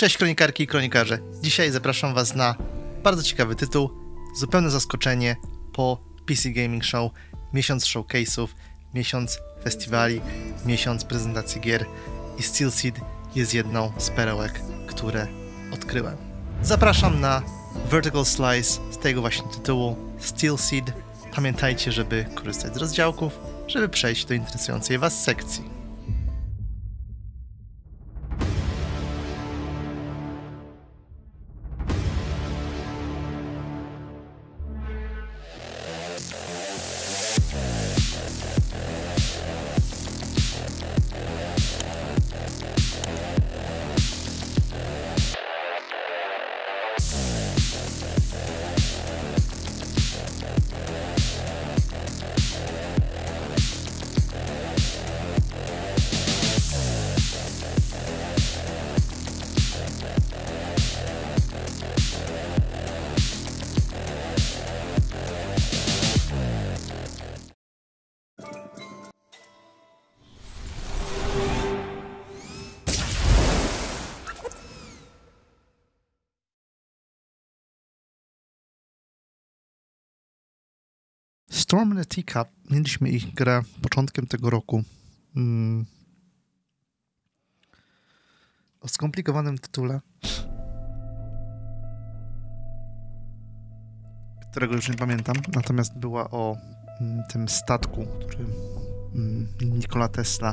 Cześć kronikarki i kronikarze. Dzisiaj zapraszam Was na bardzo ciekawy tytuł, zupełne zaskoczenie po PC Gaming Show. Miesiąc showcase'ów, miesiąc festiwali, miesiąc prezentacji gier i Steel Seed jest jedną z perełek, które odkryłem. Zapraszam na Vertical Slice z tego właśnie tytułu Steel Seed. Pamiętajcie, żeby korzystać z rozdziałków, żeby przejść do interesującej Was sekcji. Storm in a Teacup, mieliśmy ich grę początkiem tego roku o skomplikowanym tytule, którego już nie pamiętam, natomiast była o tym statku, który Nikola Tesla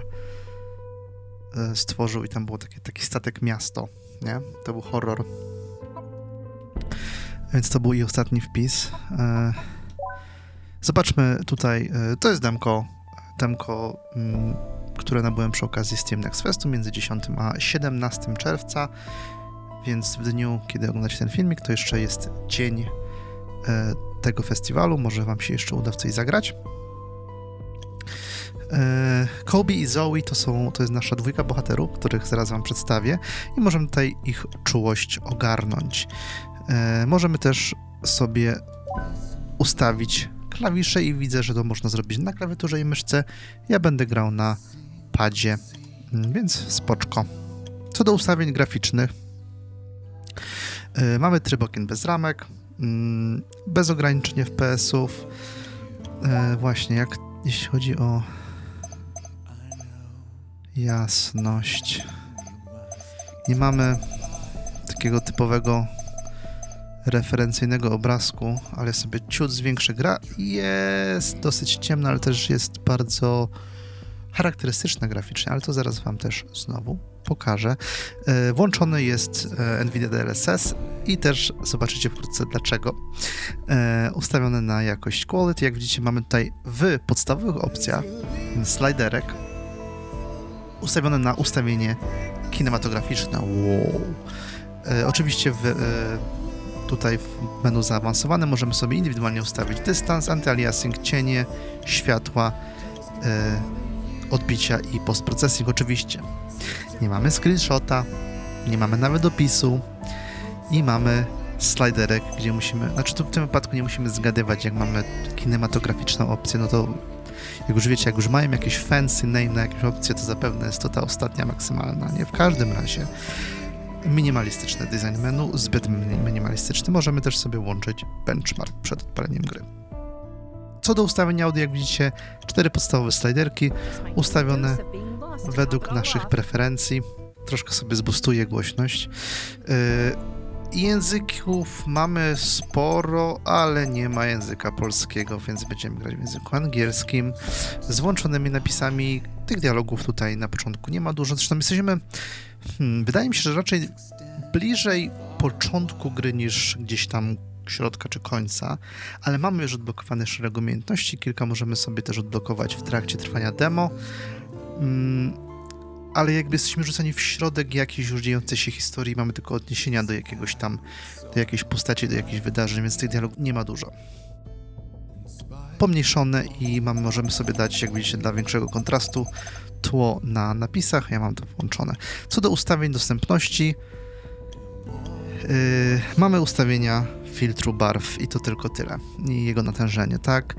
stworzył i tam było taki statek miasto, nie? To był horror, więc to był jej ostatni wpis. Zobaczmy tutaj, to jest demko, które nabyłem przy okazji Steam Next Festu między 10 a 17 czerwca, więc w dniu, kiedy oglądacie ten filmik, to jeszcze jest dzień tego festiwalu, może Wam się jeszcze uda w coś zagrać. Koby i Zoe to jest nasza dwójka bohaterów, których zaraz Wam przedstawię i możemy tutaj ich czułość ogarnąć. Możemy też sobie ustawić klawisze i widzę, że to można zrobić na klawiaturze i myszce. Ja będę grał na padzie, więc spoczko. Co do ustawień graficznych, mamy tryb okien bez ramek, bez ograniczeń FPS-ów. Właśnie, jeśli chodzi o jasność, nie mamy takiego typowego referencyjnego obrazku, ale sobie ciut zwiększy. Gra jest dosyć ciemna, ale też jest bardzo charakterystyczna graficznie, ale to zaraz Wam też znowu pokażę. Włączony jest NVIDIA DLSS i też zobaczycie wkrótce dlaczego. Ustawione na jakość quality. Jak widzicie, mamy tutaj w podstawowych opcjach sliderek ustawiony na ustawienie kinematograficzne. Wow. Oczywiście tutaj w menu zaawansowane możemy sobie indywidualnie ustawić dystans, antyaliasing, cienie, światła, odbicia i postprocessing. Oczywiście nie mamy screenshota, nie mamy nawet opisu i mamy sliderek, gdzie musimy, znaczy tu w tym wypadku nie musimy zgadywać, jak mamy kinematograficzną opcję, no to jak już wiecie, jak już mają jakiś fancy name na jakąś opcję, to zapewne jest to ta ostatnia maksymalna, nie? W każdym razie minimalistyczny design menu, zbyt minimalistyczny. Możemy też sobie łączyć benchmark przed odpaleniem gry. Co do ustawienia audio, jak widzicie, 4 podstawowe sliderki ustawione według naszych preferencji. Troszkę sobie zboostuję głośność. Języków mamy sporo, ale nie ma języka polskiego, więc będziemy grać w języku angielskim z włączonymi napisami. Tych dialogów tutaj na początku nie ma dużo. Zresztą jesteśmy, wydaje mi się, że raczej bliżej początku gry niż gdzieś tam środka czy końca, ale mamy już odblokowane szereg umiejętności, kilka możemy sobie też odblokować w trakcie trwania demo, ale jakby jesteśmy rzuceni w środek jakiejś już dziejącej się historii, mamy tylko odniesienia do jakiegoś tam, do jakiejś postaci, do jakichś wydarzeń, więc tych dialogów nie ma dużo. Pomniejszone i możemy sobie dać, jak widzicie, dla większego kontrastu tło na napisach, ja mam to włączone. Co do ustawień dostępności, mamy ustawienia filtru barw i to tylko tyle. I jego natężenie, tak.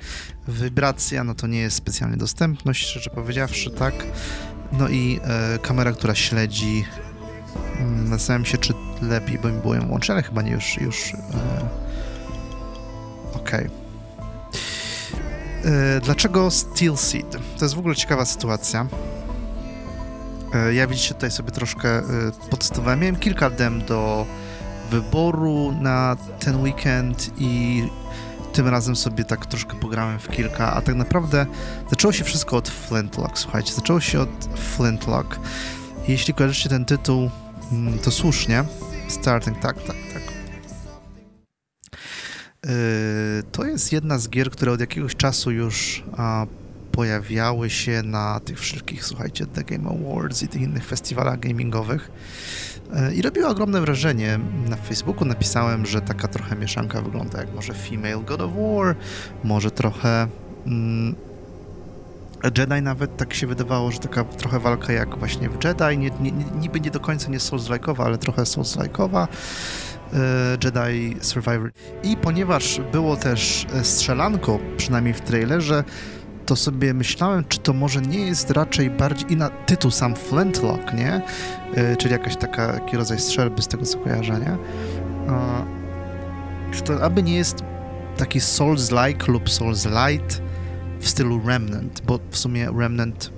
Wibracja, no to nie jest specjalnie dostępność, szczerze powiedziawszy, tak. No i kamera, która śledzi Zastanawiam się, czy lepiej, bo mi było ją łączone, chyba nie już. Okej. Dlaczego Steel Seed? To jest w ogóle ciekawa sytuacja. Ja widzicie tutaj sobie troszkę podstawowałem. Miałem kilka dem do wyboru na ten weekend i tym razem sobie tak troszkę pograłem w kilka, a tak naprawdę zaczęło się wszystko od Flintlock, słuchajcie, zaczęło się od Flintlock. Jeśli kojarzycie ten tytuł, to słusznie, Starting, tak. To jest jedna z gier, które od jakiegoś czasu już pojawiały się na tych wszystkich, słuchajcie, The Game Awards i tych innych festiwalach gamingowych i robiła ogromne wrażenie. Na Facebooku napisałem, że taka trochę mieszanka wygląda jak może Female God of War, może trochę Jedi, nawet tak się wydawało, że taka trochę walka jak właśnie w Jedi, niby nie do końca nie Souls-like'owa, ale trochę Souls-like'owa, Jedi Survivor. I ponieważ było też strzelanko, przynajmniej w trailerze, to sobie myślałem, czy to może nie jest raczej bardziej inny tytuł, sam Flintlock, nie? Czyli jakaś taka, jaki rodzaj strzelby z tego co kojarzę, nie? Czy to aby nie jest taki Souls-like lub Souls-lite w stylu Remnant, bo w sumie Remnant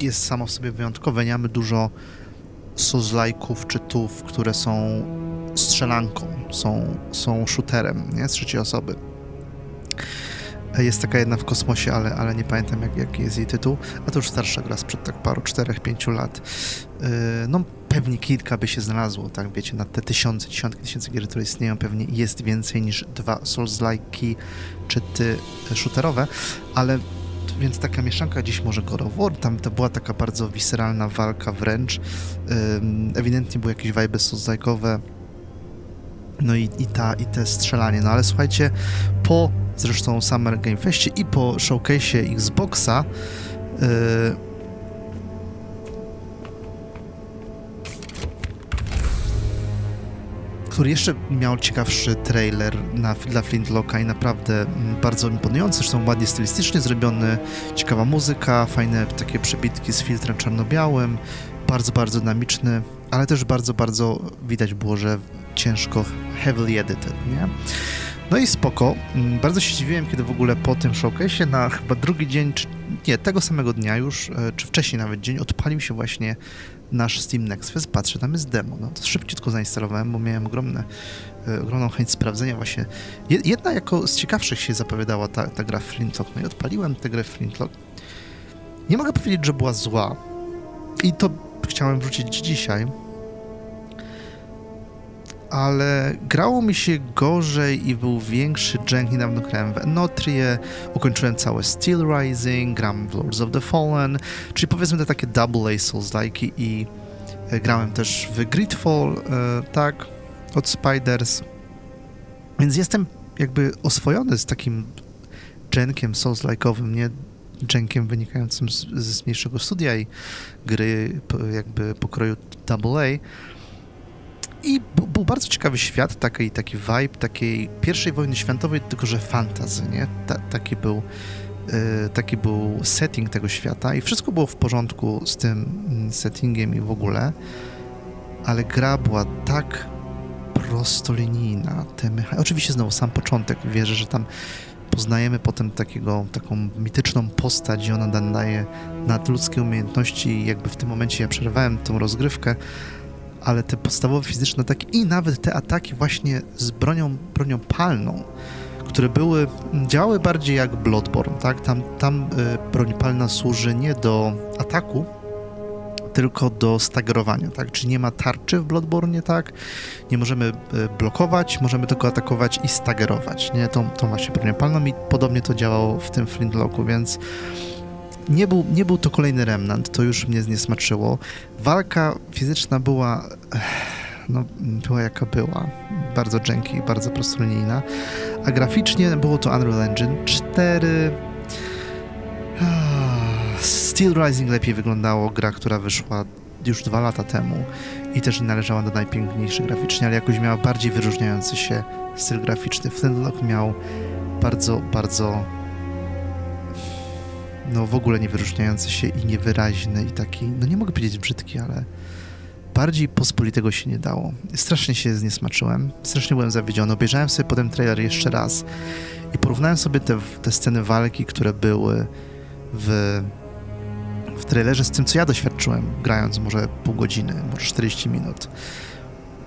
jest samo w sobie wyjątkowe, nie mamy dużo Souls-like'ów czy tów, które są strzelanką, są shooterem, nie? Z trzeciej osoby. Jest taka jedna w kosmosie, ale nie pamiętam jaki jest jej tytuł, a to już starsza gra sprzed tak paru, 4-5 lat. No pewnie kilka by się znalazło, tak wiecie, na te tysiące, dziesiątki tysięcy gier, które istnieją, pewnie jest więcej niż 2 Souls-like'i czy te shooterowe, ale więc taka mieszanka gdzieś może God of War, tam to była taka bardzo wiseralna walka wręcz, ewidentnie były jakieś vibe Souls-like'owe, no i te strzelanie, no ale słuchajcie, po zresztą Summer Game Festie i po showcase'ie Xboxa który jeszcze miał ciekawszy trailer dla Flintlocka i naprawdę bardzo imponujący, zresztą ładnie stylistycznie zrobiony, ciekawa muzyka, fajne takie przebitki z filtrem czarno-białym, bardzo dynamiczny, ale też bardzo widać było, że ciężko, heavily edited, nie? No i spoko, bardzo się dziwiłem, kiedy w ogóle po tym showcase'ie na chyba drugi dzień, czy nie, tego samego dnia już, czy wcześniej nawet dzień, odpalił się właśnie nasz Steam Next Fest, patrzę, tam jest demo, no to szybciutko zainstalowałem, bo miałem ogromną chęć sprawdzenia właśnie. Jedna jako z ciekawszych się zapowiadała ta gra Flintlock, no i odpaliłem tę grę Flintlock. Nie mogę powiedzieć, że była zła i to chciałem wrócić dzisiaj, ale grało mi się gorzej i był większy dżęk. Niedawno grałem w Enotrię, ukończyłem całe Steel Rising, gram w Lords of the Fallen, czyli powiedzmy te takie double A Souls-like'i i grałem też w Greedfall, tak, od Spiders, więc jestem jakby oswojony z takim dżękiem Souls-like'owym, nie dżękiem wynikającym ze mniejszego studia i gry jakby pokroju double A. I był bardzo ciekawy świat, taki vibe takiej pierwszej wojny światowej, tylko że fantasy, nie? Taki był setting tego świata i wszystko było w porządku z tym settingiem i w ogóle, ale gra była tak prostolinijna. Oczywiście znowu sam początek, wierzę, że tam poznajemy potem taką mityczną postać i ona daje nadludzkie umiejętności i jakby w tym momencie ja przerwałem tą rozgrywkę, ale te podstawowe fizyczne ataki i nawet te ataki właśnie z bronią palną, które działały bardziej jak Bloodborne, tak? Tam broń palna służy nie do ataku, tylko do staggerowania, tak? Czyli nie ma tarczy w Bloodborne, tak? Nie możemy blokować, możemy tylko atakować i staggerować, nie? Tą właśnie bronią palną i podobnie to działało w tym Flintlocku, więc nie był to kolejny Remnant, to już mnie zniesmaczyło. Walka fizyczna była, no, była jaka była, bardzo dżęki, bardzo prostolinijna, a graficznie było to Unreal Engine 4. Steel Rising lepiej wyglądało, gra, która wyszła już 2 lata temu i też nie należała do najpiękniejszych graficznie, ale jakoś miała bardziej wyróżniający się styl graficzny. Flintlock miał bardzo no w ogóle niewyróżniający się i niewyraźny i taki, no nie mogę powiedzieć brzydki, ale bardziej pospolitego się nie dało. Strasznie się zniesmaczyłem, strasznie byłem zawiedziony. Obejrzałem sobie potem trailer jeszcze raz i porównałem sobie te sceny walki, które były w trailerze z tym, co ja doświadczyłem, grając może pół godziny, może 40 minut.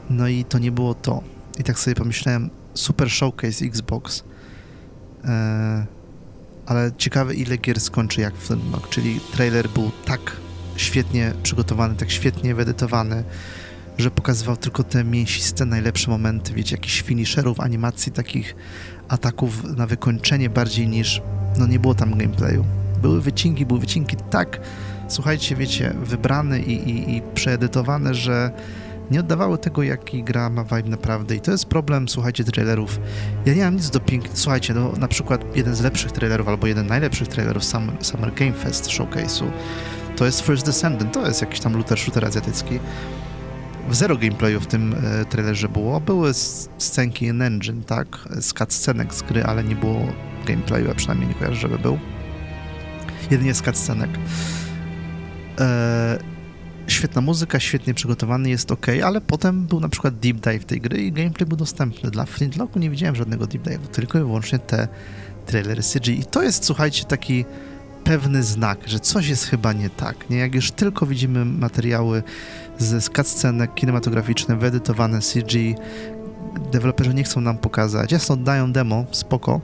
No i to nie było to. I tak sobie pomyślałem, super showcase Xbox, ale ciekawe, ile gier skończy jak Flintlock, czyli trailer był tak świetnie przygotowany, tak świetnie wyedytowany, że pokazywał tylko te mięsiste, najlepsze momenty, wiecie, jakichś finisherów, animacji, takich ataków na wykończenie bardziej niż, no nie było tam gameplayu. Były wycinki tak, słuchajcie, wiecie, wybrane i przeedytowane, że nie oddawały tego, jaki gra ma vibe naprawdę i to jest problem, słuchajcie, trailerów. Ja nie mam nic do pięknych, słuchajcie, no na przykład jeden z lepszych trailerów albo jeden z najlepszych trailerów Summer Game Fest Showcase'u to jest First Descendant, to jest jakiś tam looter-shooter azjatycki. Zero gameplayu w tym trailerze było, były scenki in engine, tak, z cutscenek z gry, ale nie było gameplayu, a przynajmniej nie kojarzę, żeby był. Jedynie z cutscenek. Świetna muzyka, świetnie przygotowany, jest ok, ale potem był na przykład deep dive tej gry i gameplay był dostępny. Dla Flintlocku nie widziałem żadnego deep dive'u, tylko i wyłącznie te trailery CGI. I to jest, słuchajcie, taki pewny znak, że coś jest chyba nie tak. Nie? Jak już tylko widzimy materiały z cutscenek kinematograficzne, wyedytowane CGI, deweloperzy nie chcą nam pokazać, jasno oddają demo, spoko.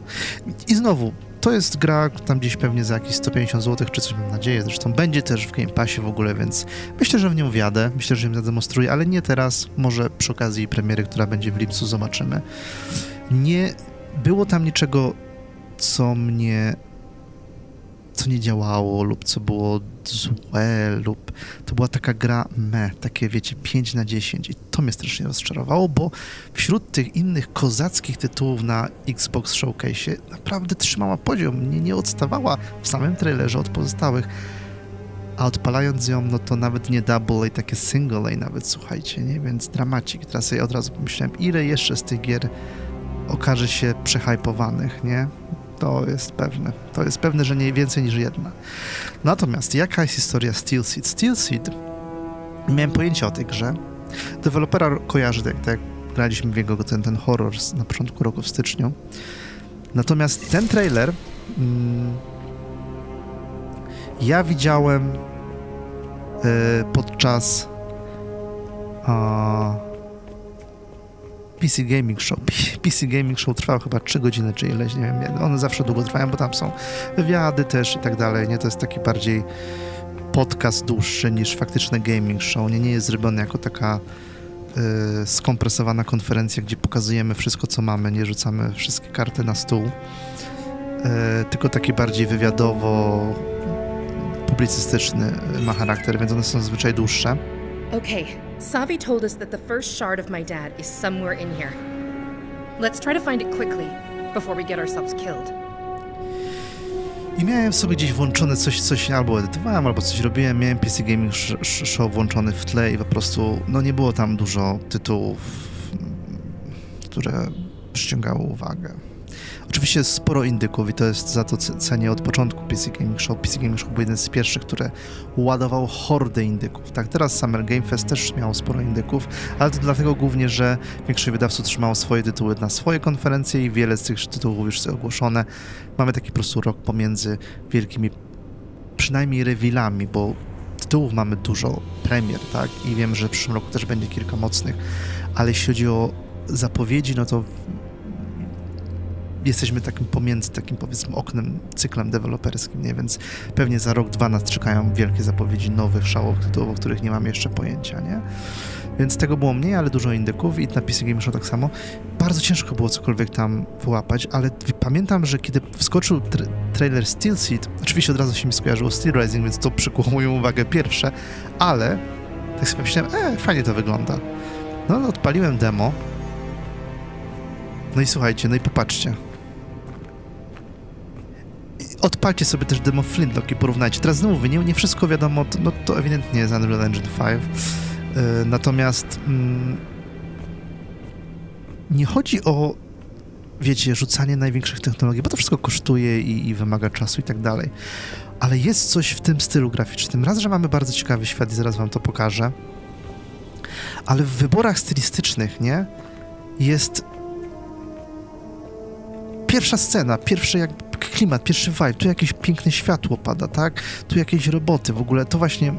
I znowu, to jest gra tam gdzieś pewnie za jakieś 150 zł, czy coś, mam nadzieję, zresztą będzie też w Game Passie w ogóle, więc myślę, że w nią wjadę, myślę, że ją zademonstruję, ale nie teraz, może przy okazji premiery, która będzie w lipcu, zobaczymy. Nie było tam niczego, co nie działało lub co było złe lub to była taka gra takie wiecie 5 na 10 i to mnie strasznie rozczarowało, bo wśród tych innych kozackich tytułów na Xbox Showcase naprawdę trzymała poziom, nie odstawała w samym trailerze od pozostałych, a odpalając ją, no to nawet nie double A, takie single A nawet, słuchajcie, nie, więc dramacik. Teraz ja od razu pomyślałem, ile jeszcze z tych gier okaże się przehypowanych, nie? To jest pewne, że nie więcej niż jedna. Natomiast jaka jest historia Steel Seed? Steel Seed, nie miałem pojęcia o tej grze. Dewelopera kojarzy, tak jak graliśmy w jego ten horror na początku roku w styczniu. Natomiast ten trailer ja widziałem podczas PC Gaming Show. PC Gaming Show trwał chyba 3 godziny, czy ileś, nie wiem, one zawsze długo trwają, bo tam są wywiady też i tak dalej, nie? To jest taki bardziej podcast dłuższy niż faktyczne gaming show, nie jest zrobiony jako taka skompresowana konferencja, gdzie pokazujemy wszystko, co mamy, nie rzucamy wszystkie karty na stół, tylko taki bardziej wywiadowo publicystyczny ma charakter, więc one są zazwyczaj dłuższe. Okay, Savi told us that the first shard of my dad is somewhere in here. Let's try to find it quickly before we get ourselves killed. I miałem sobie gdzieś włączone coś albo edytowałem, albo coś robiłem. Miałem PC Gaming Show włączony w tle i po prostu no nie było tam dużo tytułów, które przyciągały uwagę. Oczywiście jest sporo indyków i to jest za to cenię od początku PC Gaming Show. PC Gaming Show był jeden z pierwszych, które ładował hordy indyków. Tak, teraz Summer Game Fest też miało sporo indyków, ale to dlatego głównie, że większość wydawców trzymało swoje tytuły na swoje konferencje i wiele z tych tytułów już jest ogłoszone. Mamy taki po prostu rok pomiędzy wielkimi, przynajmniej rewilami, bo tytułów mamy dużo, premier, tak? I wiem, że w przyszłym roku też będzie kilka mocnych, ale jeśli chodzi o zapowiedzi, no to jesteśmy takim pomiędzy takim, powiedzmy, oknem, cyklem deweloperskim, nie? Więc pewnie za rok, dwa nas czekają wielkie zapowiedzi nowych, szałowych tytułów, o których nie mam jeszcze pojęcia, nie? Więc tego było mniej, ale dużo indyków i napisy Game Show tak samo. Bardzo ciężko było cokolwiek tam wyłapać, ale pamiętam, że kiedy wskoczył trailer Steel Seed, oczywiście od razu się mi skojarzyło Steel Rising, więc to przykuło moją uwagę pierwsze, ale tak sobie myślałem, fajnie to wygląda. No, odpaliłem demo. No i słuchajcie, no i popatrzcie. Odpalcie sobie też demo Flintlock i porównajcie. Teraz znowu nie wszystko wiadomo, no to ewidentnie jest Unreal Engine 5. Natomiast nie chodzi o, wiecie, rzucanie największych technologii, bo to wszystko kosztuje i wymaga czasu i tak dalej. Ale jest coś w tym stylu graficznym. Raz, że mamy bardzo ciekawy świat i zaraz wam to pokażę. ale w wyborach stylistycznych, nie, jest pierwsza scena, pierwszy jak klimat, pierwszy vibe, tu jakieś piękne światło pada, tak, tu jakieś roboty, w ogóle to właśnie,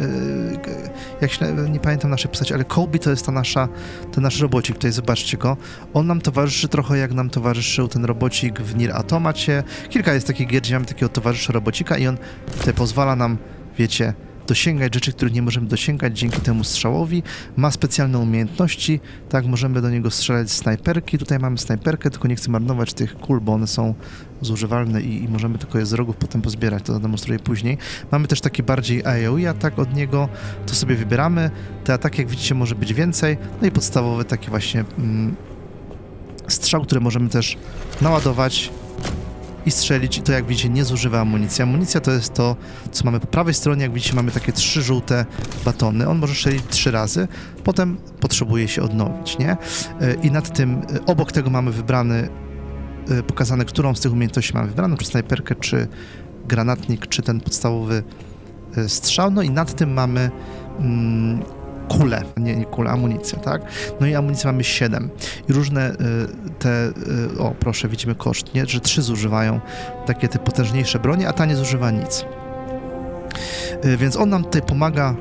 jak się, nie pamiętam naszej postaci, ale Koby to jest ta nasza, ten nasz robocik, tutaj zobaczcie go, on nam towarzyszy trochę jak nam towarzyszył ten robocik w Nier Automacie, kilka jest takich gier, gdzie mamy takiego towarzysza robocika i on tutaj pozwala nam, wiecie, dosięgać rzeczy, których nie możemy dosięgać dzięki temu strzałowi. Ma specjalne umiejętności, tak, możemy do niego strzelać z snajperki. Tutaj mamy snajperkę, tylko nie chcę marnować tych kul, bo one są zużywalne i możemy tylko je z rogów potem pozbierać, to zademonstruję później. Mamy też taki bardziej AoE atak od niego, to sobie wybieramy. Te ataki, jak widzicie, może być więcej. No i podstawowy taki właśnie strzał, który możemy też naładować i strzelić, i to, jak widzicie, nie zużywa amunicji. Amunicja to jest to, co mamy po prawej stronie, jak widzicie, mamy takie 3 żółte batony, on może strzelić 3 razy, potem potrzebuje się odnowić, nie? I nad tym, obok tego mamy wybrany, pokazane, którą z tych umiejętności mamy wybraną, czy snajperkę, czy granatnik, czy ten podstawowy strzał, no i nad tym mamy kulę, nie kulę, amunicję, tak? No i amunicję mamy 7. I różne o, proszę, widzimy koszt, nie? Że 3 zużywają takie te potężniejsze bronie, a ta nie zużywa nic. Więc on nam tutaj pomaga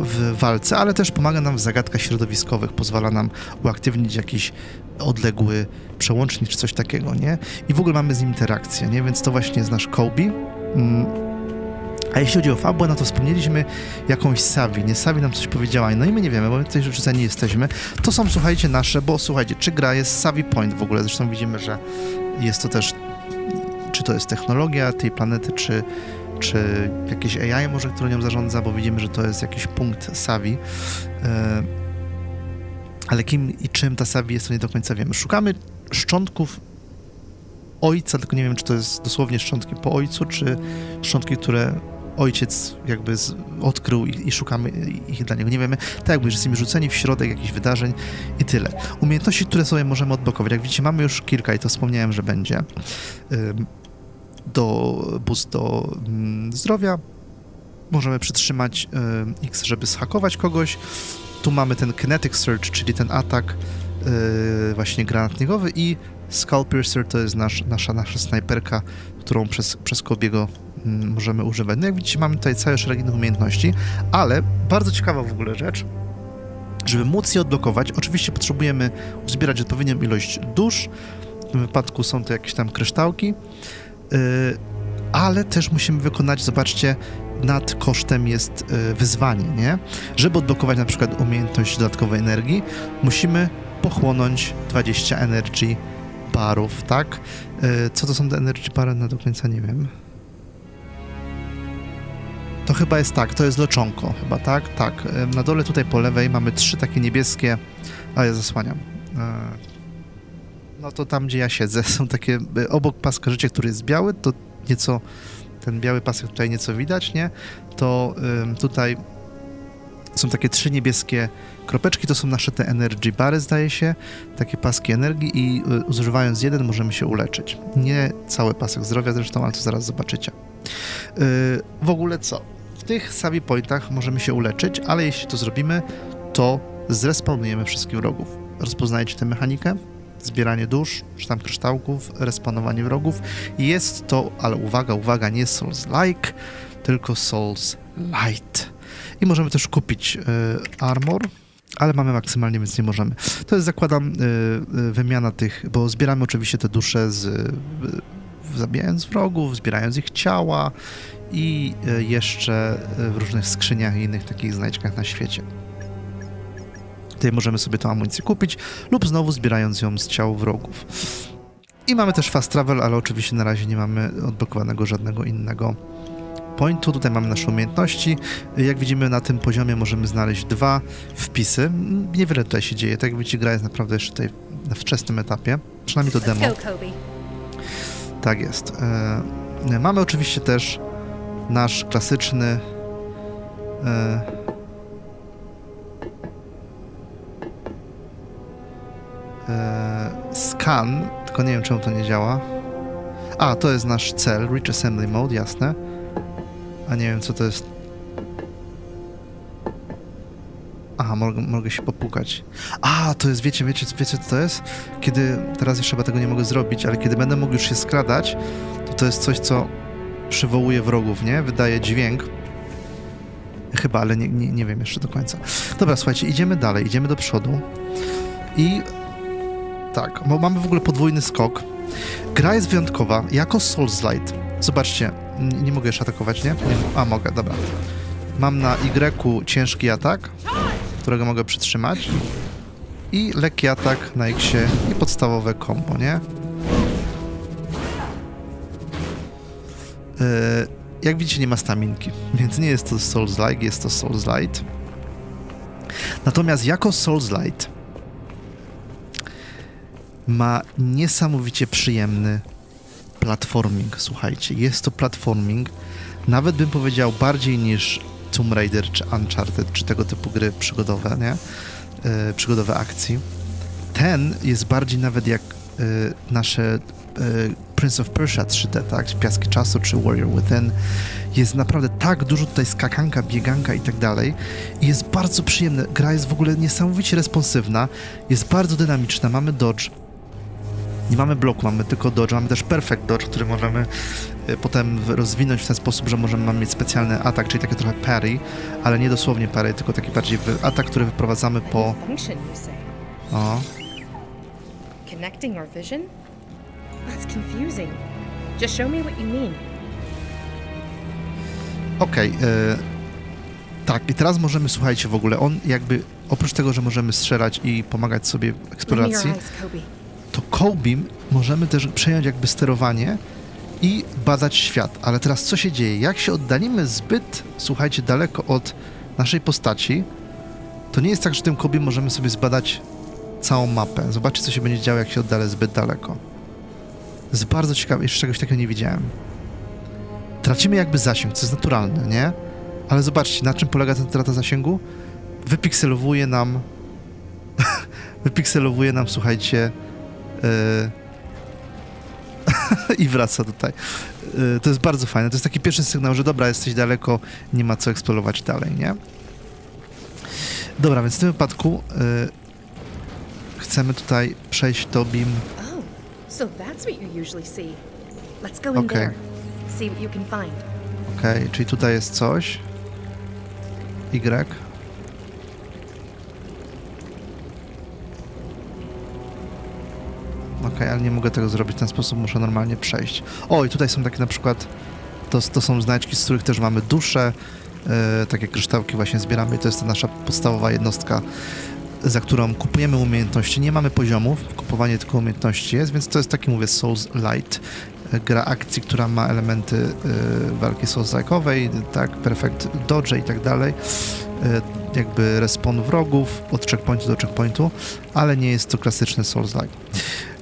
w walce, ale też pomaga nam w zagadkach środowiskowych, pozwala nam uaktywnić jakiś odległy przełącznik czy coś takiego, nie? I w ogóle mamy z nim interakcję, nie? Więc to właśnie jest nasz Koby. A jeśli chodzi o fabułę, no to wspomnieliśmy jakąś Savi, nie? Savi nam coś powiedziała, no i my nie wiemy, bo my tutaj rzeczywiście nie jesteśmy. To są, słuchajcie, nasze, bo słuchajcie, czy gra jest Savi Point w ogóle, zresztą widzimy, że jest to też, czy to jest technologia tej planety, czy jakieś AI może, które nią zarządza, bo widzimy, że to jest jakiś punkt Savi. Ale kim i czym ta Savi jest, to nie do końca wiemy. Szukamy szczątków ojca, tylko nie wiem, czy to jest dosłownie szczątki po ojcu, czy szczątki, które ojciec jakby odkrył i szukamy ich dla niego, nie wiemy. Tak jak mówię, że jesteśmy rzuceni w środek jakichś wydarzeń i tyle. Umiejętności, które sobie możemy odblokować. Jak widzicie, mamy już kilka i to wspomniałem, że będzie. Boost do zdrowia. Możemy przytrzymać X, żeby zhakować kogoś. Tu mamy ten Kinetic Surge, czyli ten atak właśnie granatnikowy i Skull Piercer to jest nasza snajperka, którą przez Kobiego możemy używać. No jak widzicie, mamy tutaj cały szereg innych umiejętności, ale bardzo ciekawa w ogóle rzecz, żeby móc je odblokować, oczywiście potrzebujemy uzbierać odpowiednią ilość dusz, w tym wypadku są to jakieś tam kryształki, ale też musimy wykonać, zobaczcie, nad kosztem jest wyzwanie, nie? Żeby odblokować na przykład umiejętność dodatkowej energii, musimy pochłonąć 20 energy barów, tak? Co to są te energy bary? Na do końca nie wiem. To chyba jest tak, to jest loczonko, chyba, tak? Tak. Na dole tutaj po lewej mamy 3 takie niebieskie, a ja zasłaniam. No to tam, gdzie ja siedzę, są takie, obok paska życia, który jest biały, to nieco, ten biały pasek tutaj nieco widać, nie? To tutaj są takie 3 niebieskie kropeczki, to są nasze te energy bary, zdaje się, takie paski energii i zużywając jeden możemy się uleczyć. Nie cały pasek zdrowia zresztą, ale to zaraz zobaczycie. W ogóle co? W tych Savi Pointach możemy się uleczyć, ale jeśli to zrobimy, to zrespawnujemy wszystkich wrogów. Rozpoznajecie tę mechanikę? Zbieranie dusz, czy tam kryształków, respawnowanie wrogów. Jest to, ale uwaga, uwaga, nie Souls-like, tylko Souls Light. I możemy też kupić armor, ale mamy maksymalnie, więc nie możemy. To jest, zakładam, wymiana tych, bo zbieramy oczywiście te dusze zabijając wrogów, zbierając ich ciała i jeszcze w różnych skrzyniach i innych takich znajdźkach na świecie. Tutaj możemy sobie tą amunicję kupić lub znowu zbierając ją z ciał wrogów. I mamy też fast travel, ale oczywiście na razie nie mamy odblokowanego żadnego innego pointu. Tutaj mamy nasze umiejętności. Jak widzimy, na tym poziomie możemy znaleźć 2 wpisy. Niewiele tutaj się dzieje. Tak jak widzicie, gra jest naprawdę jeszcze tutaj na wczesnym etapie. Przynajmniej to demo. Tak jest. Mamy oczywiście też nasz klasyczny scan, tylko nie wiem, czemu to nie działa. A, to jest nasz cel, Reach Assembly Mode, jasne. A nie wiem, co to jest. Aha, Aha, mogę się popukać. A, to jest, wiecie co to jest? Kiedy, teraz jeszcze chyba tego nie mogę zrobić, ale kiedy będę mógł już się skradać, to jest coś, co przywołuje wrogów, nie? Wydaje dźwięk. Chyba, ale nie wiem jeszcze do końca. Dobra, słuchajcie, idziemy dalej, idziemy do przodu. I... tak, mamy w ogóle podwójny skok. Gra jest wyjątkowa, jako Soulslide. Zobaczcie, nie mogę jeszcze atakować, nie? A, mogę, dobra. Mam na Y ciężki atak, którego mogę przytrzymać. I lekki atak na X i podstawowe combo, nie? Jak widzicie, nie ma staminki, więc nie jest to Souls-like, jest to Souls-lite. Natomiast jako Souls-lite ma niesamowicie przyjemny platforming, słuchajcie. Jest to platforming, nawet bym powiedział, bardziej niż Tomb Raider, czy Uncharted, czy tego typu gry przygodowe, nie? Przygodowe akcji. Ten jest bardziej nawet jak nasze... Prince of Persia 3D, tak? Piaski Czasu czy Warrior Within. Jest naprawdę tak dużo tutaj skakanka, bieganka i tak dalej. I jest bardzo przyjemne. Gra jest w ogóle niesamowicie responsywna. Jest bardzo dynamiczna. Mamy dodge. Nie mamy bloku, mamy tylko dodge. Mamy też perfect dodge, który możemy potem rozwinąć w ten sposób, że możemy mieć specjalny atak, czyli takie trochę parry, ale nie dosłownie parry, tylko taki bardziej atak, który wyprowadzamy po... O. Connecting our vision? That's confusing. Just show me what you mean. Okej, tak, i teraz możemy, słuchajcie, w ogóle, on jakby, oprócz tego, że możemy strzelać i pomagać sobie w eksploracji, to Kobim możemy też przejąć jakby sterowanie i badać świat. Ale teraz co się dzieje? Jak się oddalimy zbyt, słuchajcie, daleko od naszej postaci, to nie jest tak, że tym Kobim możemy sobie zbadać całą mapę. Zobaczcie, co się będzie działo, jak się oddalę zbyt daleko. Jest bardzo ciekawe, jeszcze czegoś takiego nie widziałem. Tracimy jakby zasięg, co jest naturalne, nie? Ale zobaczcie, na czym polega ta strata zasięgu? Wypikselowuje nam... wypikselowuje nam, słuchajcie... I wraca tutaj. To jest bardzo fajne, to jest taki pierwszy sygnał, że dobra, jesteś daleko, nie ma co eksplorować dalej, nie? Dobra, więc w tym wypadku... chcemy tutaj przejść do BIM... So that's what you usually see. Let's go in there. See what you can find. Okej, czyli tutaj jest coś. Y. Okej, ale nie mogę tego zrobić w ten sposób, muszę normalnie przejść. O, i tutaj są takie na przykład, to są znajdźki, z których też mamy dusze, takie kryształki właśnie zbieramy i to jest ta nasza podstawowa jednostka, za którą kupujemy umiejętności. Nie mamy poziomów, kupowanie tylko umiejętności jest, więc to jest taki, mówię, Souls-lite. Gra akcji, która ma elementy walki Souls-like'owej, tak, perfect dodge i tak dalej. Jakby respawn wrogów od checkpointu do checkpointu, ale nie jest to klasyczny Souls-like.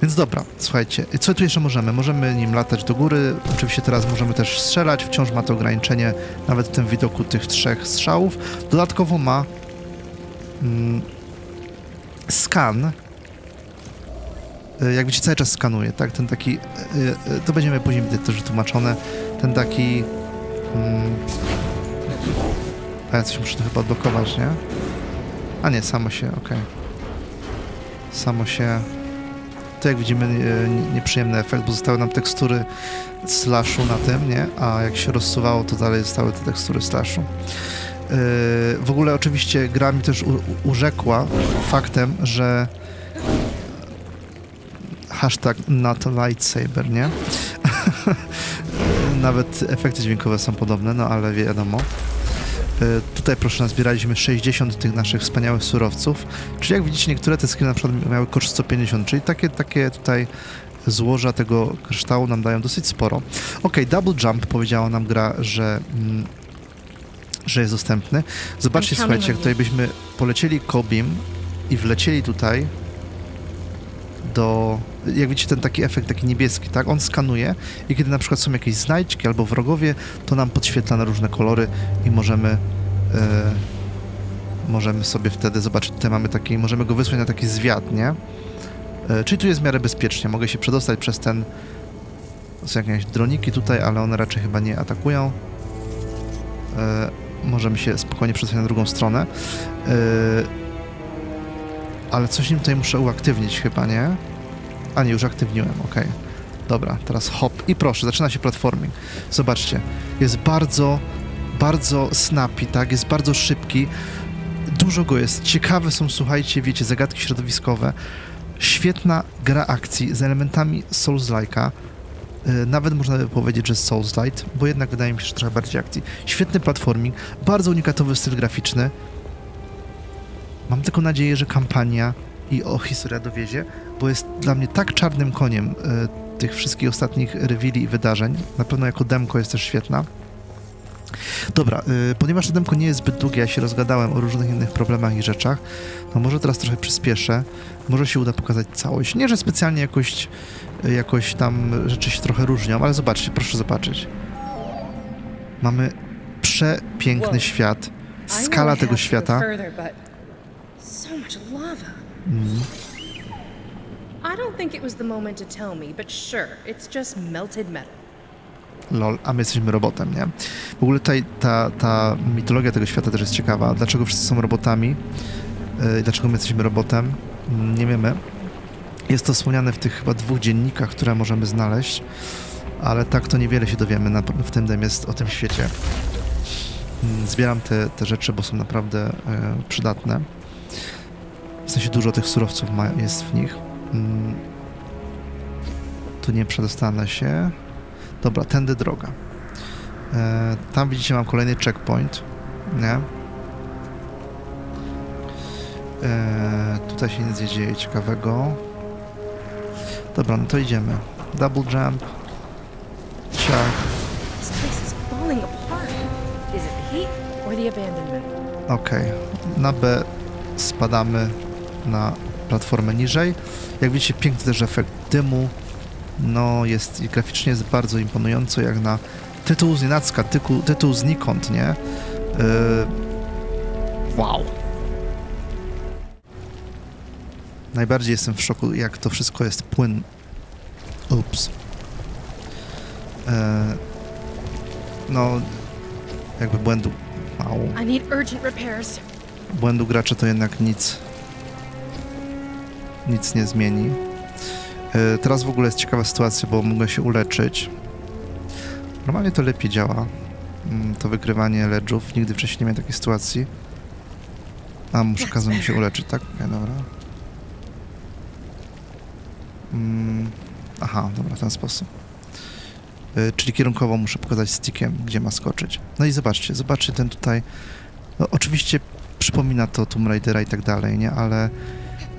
Więc dobra, słuchajcie, co tu jeszcze możemy? Możemy nim latać do góry, oczywiście teraz możemy też strzelać, wciąż ma to ograniczenie nawet w tym widoku tych 3 strzałów. Dodatkowo ma... skan, jak widzicie, cały czas skanuje, tak, ten taki, to będziemy później też wytłumaczone, ten taki, a ja coś muszę to chyba odblokować, nie? A nie, samo się, okej. Samo się, to jak widzimy nieprzyjemny efekt, bo zostały nam tekstury slashu na tym, nie? A jak się rozsuwało, to dalej zostały te tekstury slashu. W ogóle oczywiście gra mi też urzekła faktem, że hashtag not lightsaber, nie? Nawet efekty dźwiękowe są podobne, no ale wiadomo. Tutaj proszę, nazbieraliśmy 60 tych naszych wspaniałych surowców, czyli jak widzicie, niektóre te skiny na przykład miały koszt 150, czyli takie tutaj złoża tego kryształu nam dają dosyć sporo. Okej, double jump powiedziała nam gra, że jest dostępny. Zobaczcie, słuchajcie, jak tutaj byśmy polecieli Kobim i wlecieli tutaj do... Jak widzicie, ten taki efekt, taki niebieski, tak? On skanuje i kiedy na przykład są jakieś znajdźki albo wrogowie, to nam podświetla na różne kolory i możemy sobie wtedy zobaczyć, tutaj mamy taki... Możemy go wysłać na taki zwiat, nie? Czyli tu jest w miarę bezpiecznie. Mogę się przedostać przez ten... Są jakieś droniki tutaj, ale one raczej chyba nie atakują. Możemy się spokojnie przedostać na drugą stronę. Ale coś im tutaj muszę uaktywnić chyba, nie? A nie, już aktywniłem, okej. Dobra, teraz hop i proszę, zaczyna się platforming. Zobaczcie, jest bardzo snappy, tak? Jest bardzo szybki. Dużo go jest. Ciekawe są, słuchajcie, wiecie, zagadki środowiskowe. Świetna gra akcji z elementami Souls-like'a. Nawet można by powiedzieć, że Souls-lite, bo jednak wydaje mi się, że trochę bardziej akcji. Świetny platforming, bardzo unikatowy styl graficzny. Mam tylko nadzieję, że kampania i historia dowiezie, bo jest dla mnie tak czarnym koniem tych wszystkich ostatnich reveali i wydarzeń. Na pewno jako demko jest też świetna. Dobra, ponieważ to demko nie jest zbyt długie, ja się rozgadałem o różnych innych problemach i rzeczach, no może teraz trochę przyspieszę, może się uda pokazać całość. Nie, że specjalnie jakoś tam rzeczy się trochę różnią, ale zobaczcie, proszę zobaczyć. Mamy przepiękny świat, skala tego świata. Lol, a my jesteśmy robotem, nie? W ogóle tutaj ta mitologia tego świata też jest ciekawa. Dlaczego wszyscy są robotami? Dlaczego my jesteśmy robotem? Nie wiemy. Jest to wspomniane w tych chyba 2 dziennikach, które możemy znaleźć, ale tak to niewiele się dowiemy w tym demie o tym świecie. Zbieram te rzeczy, bo są naprawdę przydatne. W sensie dużo tych surowców jest w nich. Tu nie przedostanę się. Dobra, tędy droga. Tam widzicie, mam kolejny checkpoint, nie? Tutaj się nic nie dzieje ciekawego. Dobra, no to idziemy. Double jump. Ciach. Okej. Na B spadamy na platformę niżej. Jak widzicie, piękny też efekt dymu. No, jest graficznie jest bardzo imponująco, jak na tytuł z nienacka, tytuł znikąd, nie? Wow. Najbardziej jestem w szoku, jak to wszystko jest płyn. Ups. No, jakby błędu. Błędu gracza to jednak nic nie zmieni. Teraz w ogóle jest ciekawa sytuacja, bo mogę się uleczyć. Normalnie to lepiej działa, to wykrywanie ledżów. Nigdy wcześniej nie miałem takiej sytuacji. A, muszę kazać mi się uleczyć, tak? Okej, dobra. Aha, dobra, w ten sposób. Czyli kierunkowo muszę pokazać stickiem, gdzie ma skoczyć. No i zobaczcie ten tutaj... No, oczywiście przypomina to Tomb Raidera i tak dalej, nie? Ale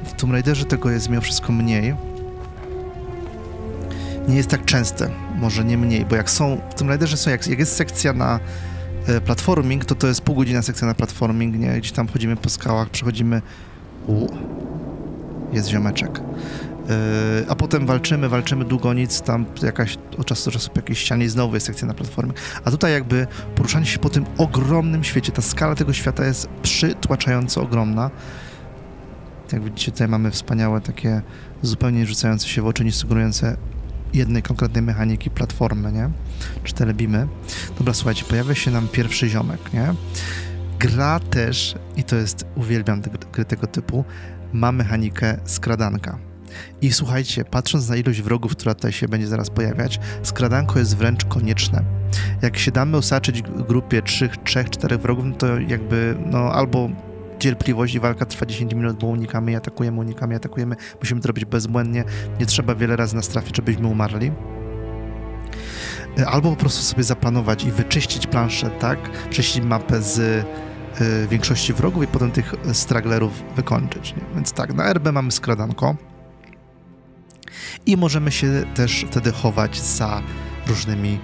w Tomb Raiderze tego jest mimo wszystko mniej. Nie jest tak częste, może nie mniej, bo jak są, w Tomb Raiderze są, jak jest sekcja na platforming, to jest pół godzina sekcja na platforming, nie? Gdzie tam chodzimy po skałach, przechodzimy... Jest ziomeczek. A potem walczymy długo, nic, tam jakaś od czasu do czasu po jakiejś ścianie znowu jest sekcja na platformie. A tutaj jakby poruszanie się po tym ogromnym świecie, ta skala tego świata jest przytłaczająco ogromna. Jak widzicie, tutaj mamy wspaniałe takie zupełnie rzucające się w oczy, nie sugerujące jednej konkretnej mechaniki platformy, nie? Czy te lubimy? Dobra, słuchajcie, pojawia się nam pierwszy ziomek, nie? Gra też, i to jest, uwielbiam te gry tego typu, ma mechanikę skradanka. I słuchajcie, patrząc na ilość wrogów, która tutaj się będzie zaraz pojawiać, skradanko jest wręcz konieczne. Jak się damy osaczyć grupie 3, 4 wrogów, no to jakby, no albo cierpliwość i walka trwa 10 minut, bo unikamy i atakujemy, musimy to robić bezbłędnie, nie trzeba wiele razy nas trafić, żebyśmy umarli. Albo po prostu sobie zaplanować i wyczyścić planszę, tak, czyścić mapę z większości wrogów i potem tych stragglerów wykończyć, nie? Więc tak, na RB mamy skradanko. I możemy się też wtedy chować za różnymi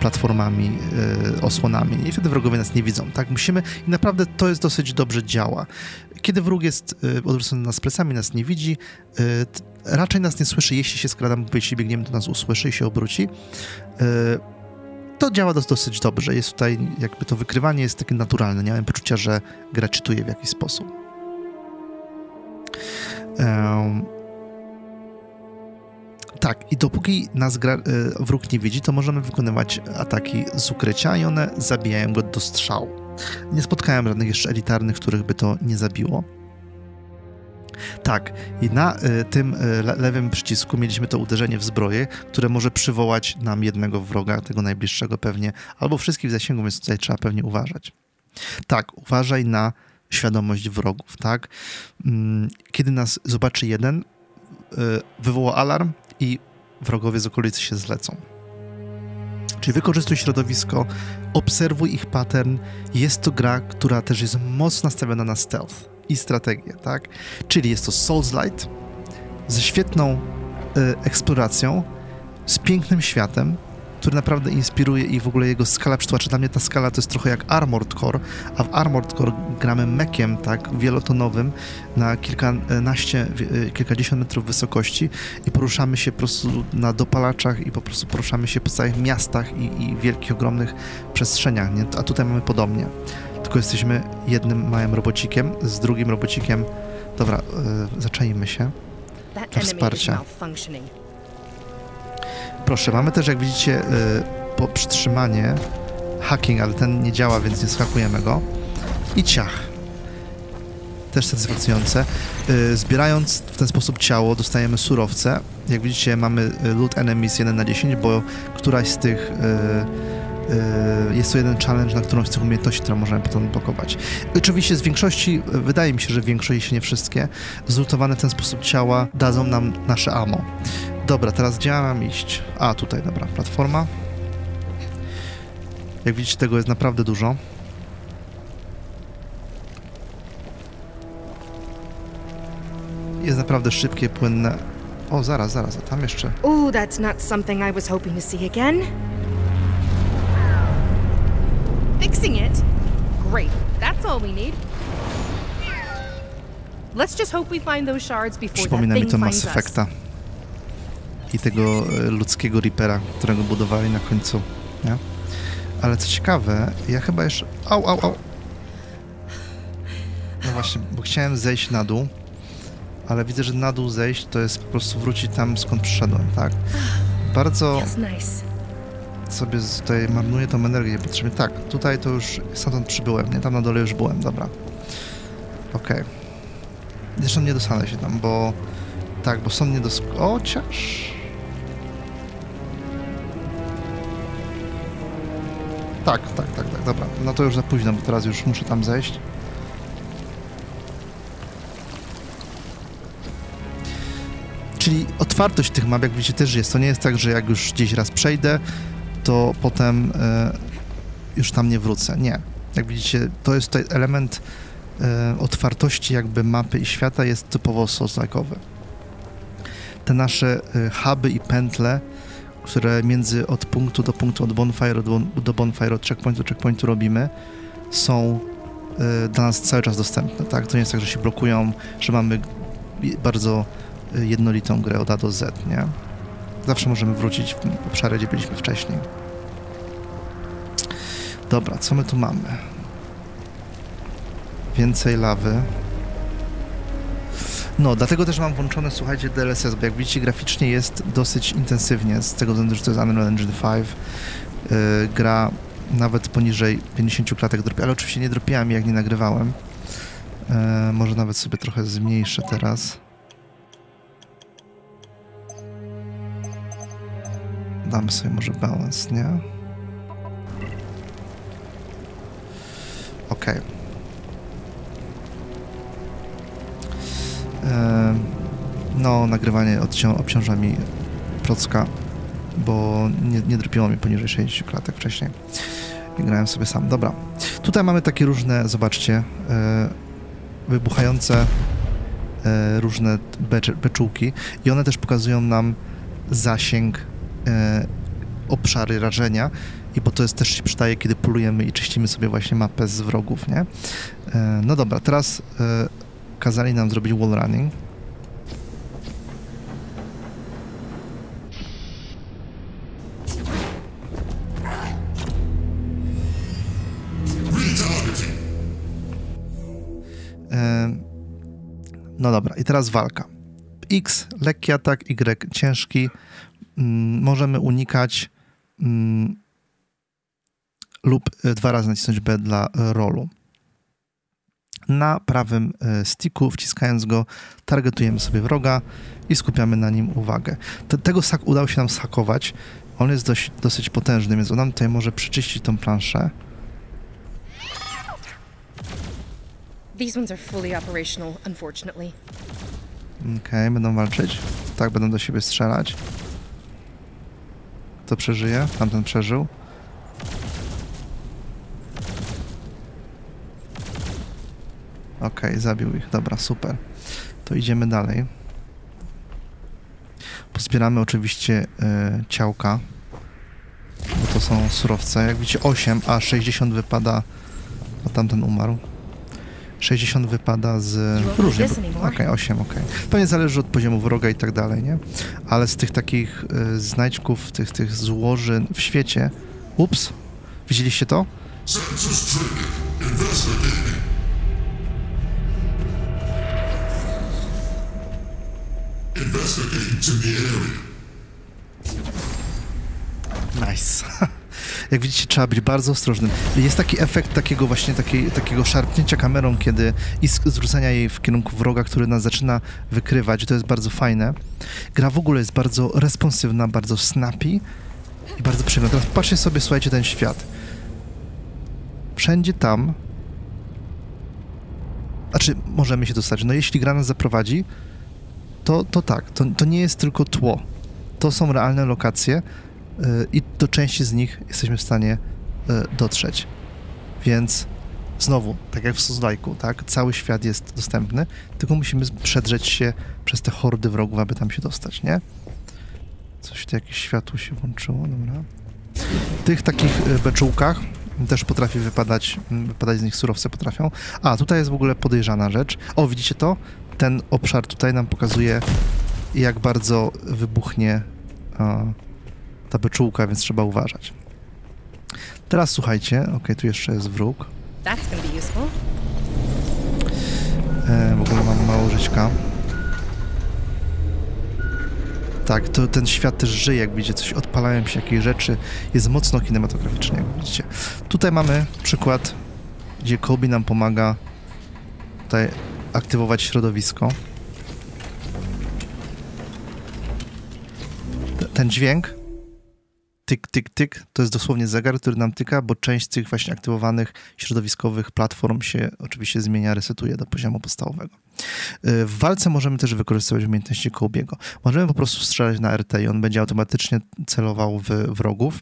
platformami, osłonami i wtedy wrogowie nas nie widzą, tak? Musimy i naprawdę to jest dosyć dobrze działa. Kiedy wróg jest odwrócony nas plecami, nas nie widzi, raczej nas nie słyszy, jeśli się skradamy, bo jeśli biegniemy, to nas usłyszy i się obróci. To działa dosyć dobrze, jest tutaj jakby to wykrywanie jest takie naturalne, nie miałem poczucia, że gra czytuje w jakiś sposób. Tak, i dopóki nas wróg nie widzi, to możemy wykonywać ataki z ukrycia i one zabijają go do strzału. Nie spotkałem żadnych jeszcze elitarnych, których by to nie zabiło. Tak, i na tym lewym przycisku mieliśmy to uderzenie w zbroję, które może przywołać nam jednego wroga, tego najbliższego pewnie, albo wszystkich w zasięgu, więc tutaj trzeba pewnie uważać. Tak, uważaj na świadomość wrogów, tak? Kiedy nas zobaczy jeden, wywoła alarm i wrogowie z okolicy się zlecą. Czyli wykorzystuj środowisko, obserwuj ich pattern. Jest to gra, która też jest mocno nastawiona na stealth i strategię, tak? Czyli jest to Souls-lite ze świetną eksploracją, z pięknym światem, który naprawdę inspiruje i w ogóle jego skala przytłacza. Dla mnie ta skala to jest trochę jak Armored Core, a w Armored Core gramy mekiem, tak, wielotonowym, na kilkadziesiąt metrów wysokości i poruszamy się po prostu na dopalaczach i po prostu poruszamy się po całych miastach i wielkich, ogromnych przestrzeniach, nie? A tutaj mamy podobnie, tylko jesteśmy jednym małym robocikiem z drugim robocikiem. Dobra, zaczajmy się dla wsparcia. Proszę, mamy też, jak widzicie, przytrzymanie, hacking, ale ten nie działa, więc nie schakujemy go. I ciach. Też satysfakcjonujące. Zbierając w ten sposób ciało, dostajemy surowce. Jak widzicie, mamy loot enemies 1 na 10, bo któraś z tych... jest to jeden challenge na którąś z tych umiejętności, które możemy potem blokować. Oczywiście z większości, wydaje mi się, że większość, jeśli nie wszystkie, zlutowane w ten sposób ciała dadzą nam nasze ammo. Dobra, teraz gdzie mam iść? A, tutaj, dobra, platforma. Jak widzicie, tego jest naprawdę dużo. Jest naprawdę szybkie, płynne. O, zaraz, a tam jeszcze. Ooh, that's not something I was hoping to see again. Fixing it? Great. That's all we need. Let's just hope we find those shards before that thing finds us. Przypomina mi to Mass Effecta i tego ludzkiego Reapera, którego budowali na końcu, nie? Ale co ciekawe, ja chyba jeszcze... Au! No właśnie, bo chciałem zejść na dół, ale widzę, że na dół zejść to jest po prostu wrócić tam, skąd przyszedłem, tak? Bardzo... sobie tutaj marnuję tą energię niepotrzebnie. Tak, tutaj to już stamtąd przybyłem, nie? Tam na dole już byłem, dobra. Okej. Zresztą nie dostanę się tam, bo... Tak, bo są nie do... Chociaż... Tak, dobra. No to już za późno, bo teraz już muszę tam zejść. Czyli otwartość tych map, jak widzicie, też jest. To nie jest tak, że jak już gdzieś raz przejdę, to potem już tam nie wrócę. Nie. Jak widzicie, to jest tutaj element otwartości jakby mapy i świata, jest typowo souls-like'owy. Te nasze huby i pętle, które między od punktu do punktu, od bonfire do bonfire, od checkpointu do checkpointu robimy, są dla nas cały czas dostępne, tak? To nie jest tak, że się blokują, że mamy bardzo jednolitą grę od A do Z, nie? Zawsze możemy wrócić w obszary, gdzie byliśmy wcześniej. Dobra, co my tu mamy? Więcej lawy. No, dlatego też mam włączone, słuchajcie, DLSS, bo jak widzicie, graficznie jest dosyć intensywnie, z tego względu, że to jest Unreal Engine 5. Gra nawet poniżej 50 klatek dropi, ale oczywiście nie dropiłem, jak nie nagrywałem. Może nawet sobie trochę zmniejszę teraz. Damy sobie może balance, nie? Okej. No, nagrywanie obciąża mi procka, bo nie dropiło mi poniżej 60 klatek wcześniej. I grałem sobie sam. Dobra. Tutaj mamy takie różne, zobaczcie, wybuchające różne beczułki i one też pokazują nam zasięg, obszary rażenia, i bo to jest, też się przydaje, kiedy polujemy i czyścimy sobie właśnie mapę z wrogów, nie? No dobra, teraz kazali nam zrobić wall running. No dobra, i teraz walka. X, lekki atak, Y, ciężki. Możemy unikać lub dwa razy nacisnąć B dla rollu. na prawym sticku, wciskając go, targetujemy sobie wroga i skupiamy na nim uwagę. Tego udało się nam zhakować. On jest dosyć potężny, więc on nam tutaj może przeczyścić tą planszę. Okej, będą walczyć. Tak, będą do siebie strzelać. Kto przeżyje? Tamten przeżył. Okej, zabił ich. Dobra, super. To idziemy dalej. Pozbieramy oczywiście ciałka, bo to są surowce. Jak widzicie 8, a 60 wypada... A tamten umarł. 60 wypada z... różnie. Okej, 8, okej. Pewnie zależy od poziomu wroga i tak dalej, nie? Ale z tych takich znajdźków, tych złożyn w świecie... Ups! Widzieliście to? Nice. Jak widzicie, trzeba być bardzo ostrożnym. Jest taki efekt takiego właśnie takiego szarpnięcia kamerą, kiedy i zwrócenia jej w kierunku wroga, który nas zaczyna wykrywać. To jest bardzo fajne. Gra w ogóle jest bardzo responsywna, bardzo snappy i bardzo przyjemna. Teraz patrzcie sobie, słuchajcie, ten świat. Wszędzie tam... Znaczy, możemy się dostać. No jeśli gra nas zaprowadzi, to tak, to nie jest tylko tło. To są realne lokacje i do części z nich jesteśmy w stanie dotrzeć. Więc znowu, tak jak w Souls-like'u, tak? Cały świat jest dostępny, tylko musimy przedrzeć się przez te hordy wrogów, aby tam się dostać, nie? Coś tu, jakieś światło się włączyło, dobra. W tych takich beczułkach też potrafi wypadać z nich surowce potrafią. A, tutaj jest w ogóle podejrzana rzecz. O, widzicie to? Ten obszar tutaj nam pokazuje, jak bardzo wybuchnie ta beczułka, więc trzeba uważać. Teraz słuchajcie, okej, tu jeszcze jest wróg. W ogóle mam mało żyćka. Tak, to ten świat też żyje, jak widzicie, coś odpalają się, jakieś rzeczy. Jest mocno kinematograficznie, jak widzicie. Tutaj mamy przykład, gdzie Koby nam pomaga tutaj aktywować środowisko. Ten dźwięk, tyk, tyk, tyk, to jest dosłownie zegar, który nam tyka, bo część tych właśnie aktywowanych środowiskowych platform się oczywiście zmienia, resetuje do poziomu podstawowego. W walce możemy też wykorzystywać umiejętności Kobiego. Możemy po prostu strzelać na RT i on będzie automatycznie celował w wrogów,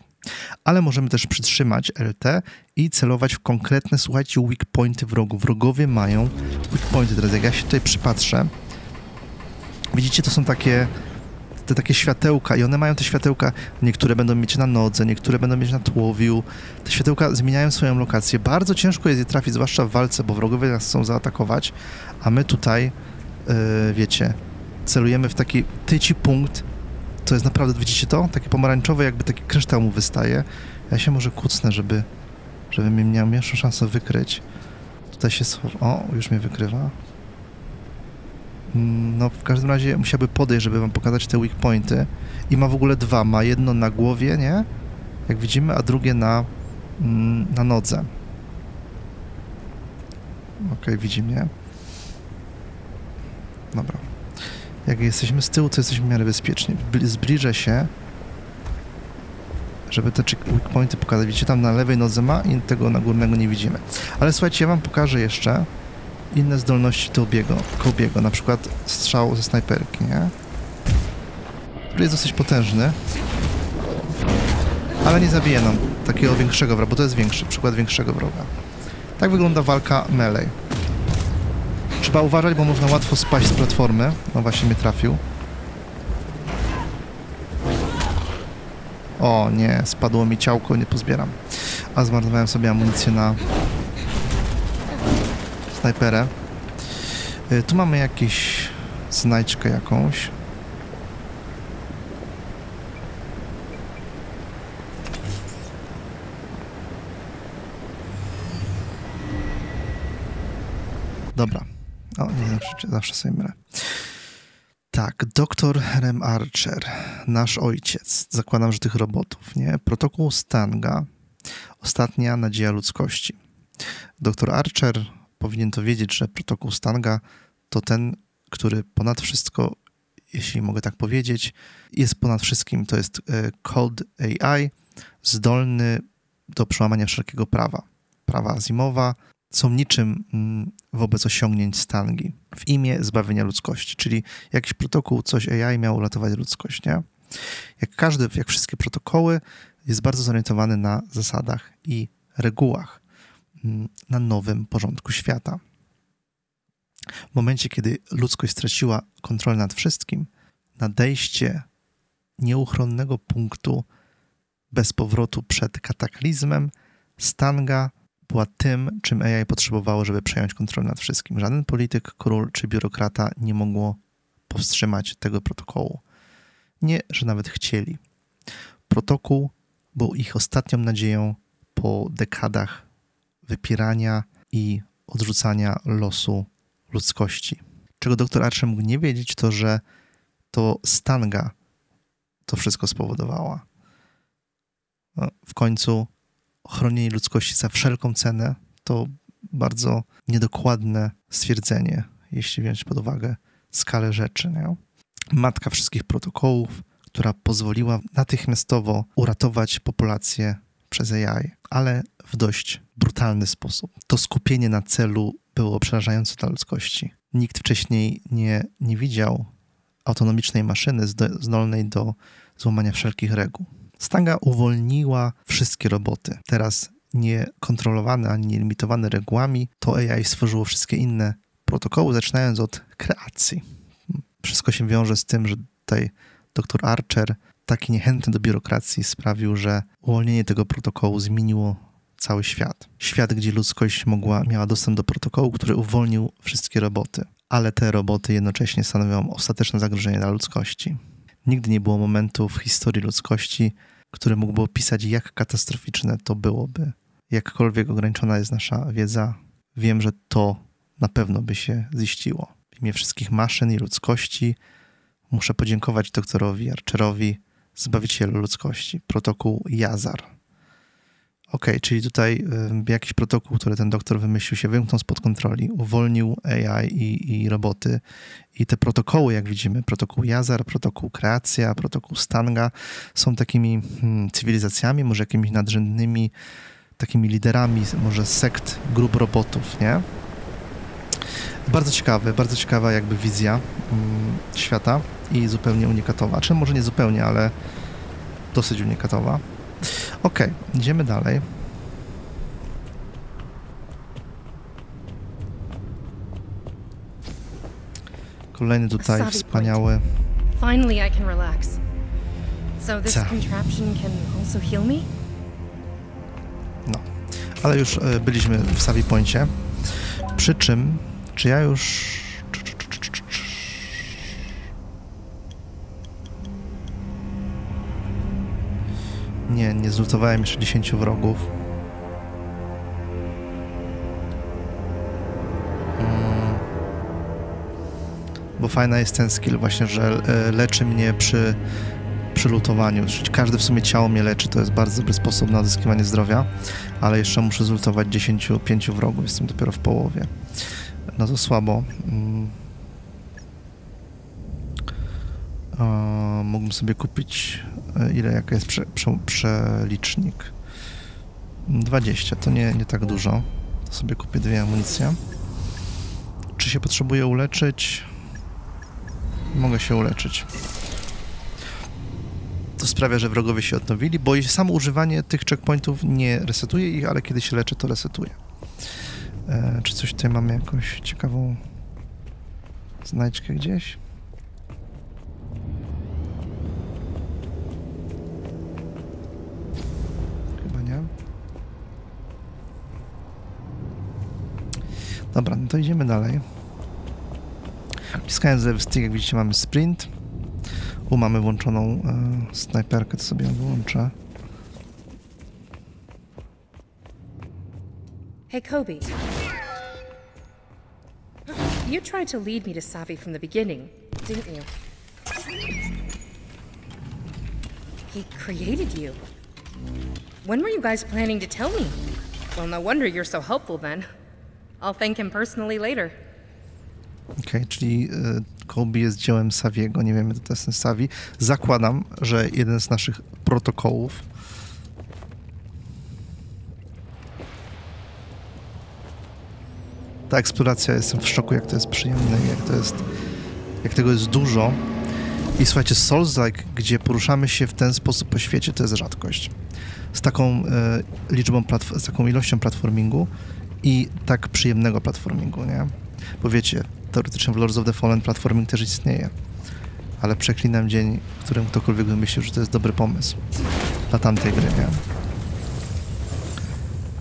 ale możemy też przytrzymać LT i celować w konkretne, słuchajcie, weak pointy wrogów. Wrogowie mają weak pointy. Teraz jak ja się tutaj przypatrzę, widzicie, to są takie światełka i one mają te światełka, niektóre będą mieć na nodze, niektóre będą mieć na tułowiu. Te światełka zmieniają swoją lokację. Bardzo ciężko jest je trafić, zwłaszcza w walce, bo wrogowie nas chcą zaatakować, a my tutaj, wiecie, celujemy w taki tyci punkt. To jest naprawdę, widzicie to? Takie pomarańczowe, jakby taki kryształ mu wystaje. Ja się może kucnę, żeby mnie miał mniejszą szansę wykryć. Tutaj się schowa... O, już mnie wykrywa. No, w każdym razie musiałby podejść, żeby wam pokazać te weak pointy. I ma w ogóle dwa. Ma jedno na głowie, nie? Jak widzimy, a drugie na nodze. Okej, widzi mnie. Dobra. Jak jesteśmy z tyłu, to jesteśmy w miarę bezpieczni. Zbliżę się, żeby te weak pointy pokazać. Widzicie, tam na lewej nodze ma i tego na górnego nie widzimy. Ale słuchajcie, ja wam pokażę jeszcze inne zdolności Kobiego, na przykład strzał ze snajperki, nie? Który jest dosyć potężny, ale nie zabije nam takiego większego wroga, bo to jest przykład większego wroga. Tak wygląda walka melee. Trzeba uważać, bo można łatwo spaść z platformy. No właśnie mnie trafił. O nie, spadło mi ciałko, nie pozbieram. A zmarnowałem sobie amunicję na snajperę. Tu mamy jakieś znajdźkę jakąś. Dobra. O, nie zawsze sobie mylę. Tak, doktor Archer, nasz ojciec. Zakładam, że tych robotów, nie? Protokół Stanga, ostatnia nadzieja ludzkości. Doktor Archer powinien to wiedzieć, że protokół Stanga to ten, który ponad wszystko, jeśli mogę tak powiedzieć, jest ponad wszystkim. To jest Cold AI, zdolny do przełamania wszelkiego prawa. Prawa Azimowa są niczym wobec osiągnięć Stangi w imię zbawienia ludzkości, czyli jakiś protokół, coś AI miało uratować ludzkość, nie? Jak wszystkie protokoły, jest bardzo zorientowany na zasadach i regułach, na nowym porządku świata. W momencie, kiedy ludzkość straciła kontrolę nad wszystkim, nadejście nieuchronnego punktu bez powrotu przed kataklizmem, Stanga była tym, czym AI potrzebowało, żeby przejąć kontrolę nad wszystkim. Żaden polityk, król czy biurokrata nie mogło powstrzymać tego protokołu. Nie, że nawet chcieli. Protokół był ich ostatnią nadzieją po dekadach wypierania i odrzucania losu ludzkości. Czego doktor Archer mógł nie wiedzieć, to że to Stanga to wszystko spowodowała. No, w końcu chronienie ludzkości za wszelką cenę to bardzo niedokładne stwierdzenie, jeśli wziąć pod uwagę skalę rzeczy. Nie? Matka wszystkich protokołów, która pozwoliła natychmiastowo uratować populację przez AI, ale w dość brutalny sposób. To skupienie na celu było przerażające dla ludzkości. Nikt wcześniej nie widział autonomicznej maszyny zdolnej do złamania wszelkich reguł. Stanga uwolniła wszystkie roboty. Teraz niekontrolowane ani nielimitowane regułami, to AI stworzyło wszystkie inne protokoły, zaczynając od kreacji. Wszystko się wiąże z tym, że tutaj doktor Archer, taki niechętny do biurokracji, sprawił, że uwolnienie tego protokołu zmieniło cały świat. Świat, gdzie ludzkość miała dostęp do protokołu, który uwolnił wszystkie roboty, ale te roboty jednocześnie stanowią ostateczne zagrożenie dla ludzkości. Nigdy nie było momentu w historii ludzkości, który mógłby opisać, jak katastroficzne to byłoby. Jakkolwiek ograniczona jest nasza wiedza, wiem, że to na pewno by się ziściło. W imię wszystkich maszyn i ludzkości muszę podziękować doktorowi Archerowi, zbawicielu ludzkości. Protokół Jazar. Okej, czyli tutaj jakiś protokół, który ten doktor wymyślił, się wymknął spod kontroli, uwolnił AI i roboty. I te protokoły, jak widzimy, protokół Jazar, protokół Kreacja, protokół Stanga, są takimi cywilizacjami, może jakimiś nadrzędnymi, takimi liderami, może sekt, grup robotów, nie? Bardzo ciekawa jakby wizja świata i zupełnie unikatowa. Czy może nie zupełnie, ale dosyć unikatowa. Okej, idziemy dalej. Kolejny tutaj wspaniały. Finally I can relax. So this contraption can also heal me? No, ale już byliśmy w Savi Poincie. Przy czym czy ja już... Nie zlutowałem jeszcze 10 wrogów. Bo fajna jest ten skill właśnie, że leczy mnie przy lutowaniu. Czyli każde w sumie ciało mnie leczy, to jest bardzo dobry sposób na odzyskiwanie zdrowia. Ale jeszcze muszę zlutować 5 wrogów, jestem dopiero w połowie. No to słabo. Mógłbym sobie kupić... jaka jest przelicznik? 20, to nie tak dużo. To sobie kupię 2 amunicje. Czy się potrzebuję uleczyć? Mogę się uleczyć. To sprawia, że wrogowie się odnowili, bo samo używanie tych checkpointów nie resetuje ich, ale kiedy się leczy, to resetuje. Czy coś tutaj mamy, jakąś ciekawą znajdźkę gdzieś? Chyba nie. Dobra, no to idziemy dalej. Wciskając lewy stick, jak widzicie, mamy sprint. Mamy włączoną snajperkę, to sobie ją wyłączę. Hey Koby. You tried to lead me to Savi from the beginning, didn't you? He created you. When were you guys planning to tell me? Well, no wonder you're so helpful then. I'll thank him personally later. Okej, czyli Koby jest dziełem Saviego, nie wiemy, to jest ten Savi. Zakładam, że jeden z naszych protokołów. Ta eksploracja, jestem w szoku, jak to jest przyjemne, jak to jest, jak tego jest dużo. I słuchajcie, Souls-like, gdzie poruszamy się w ten sposób po świecie, to jest rzadkość. Z taką ilością platformingu i tak przyjemnego platformingu, nie? Bo wiecie, teoretycznie w Lords of the Fallen platforming też istnieje, ale przeklinam dzień, w którym ktokolwiek wymyślił, że to jest dobry pomysł dla tamtej gry, nie?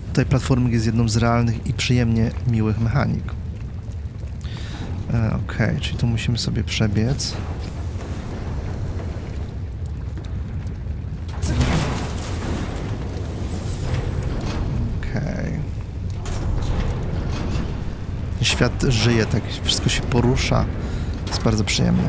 Tutaj platforming jest jedną z realnych i przyjemnie miłych mechanik. Okej, czyli tu musimy sobie przebiec. Świat żyje, tak wszystko się porusza. Jest bardzo przyjemne.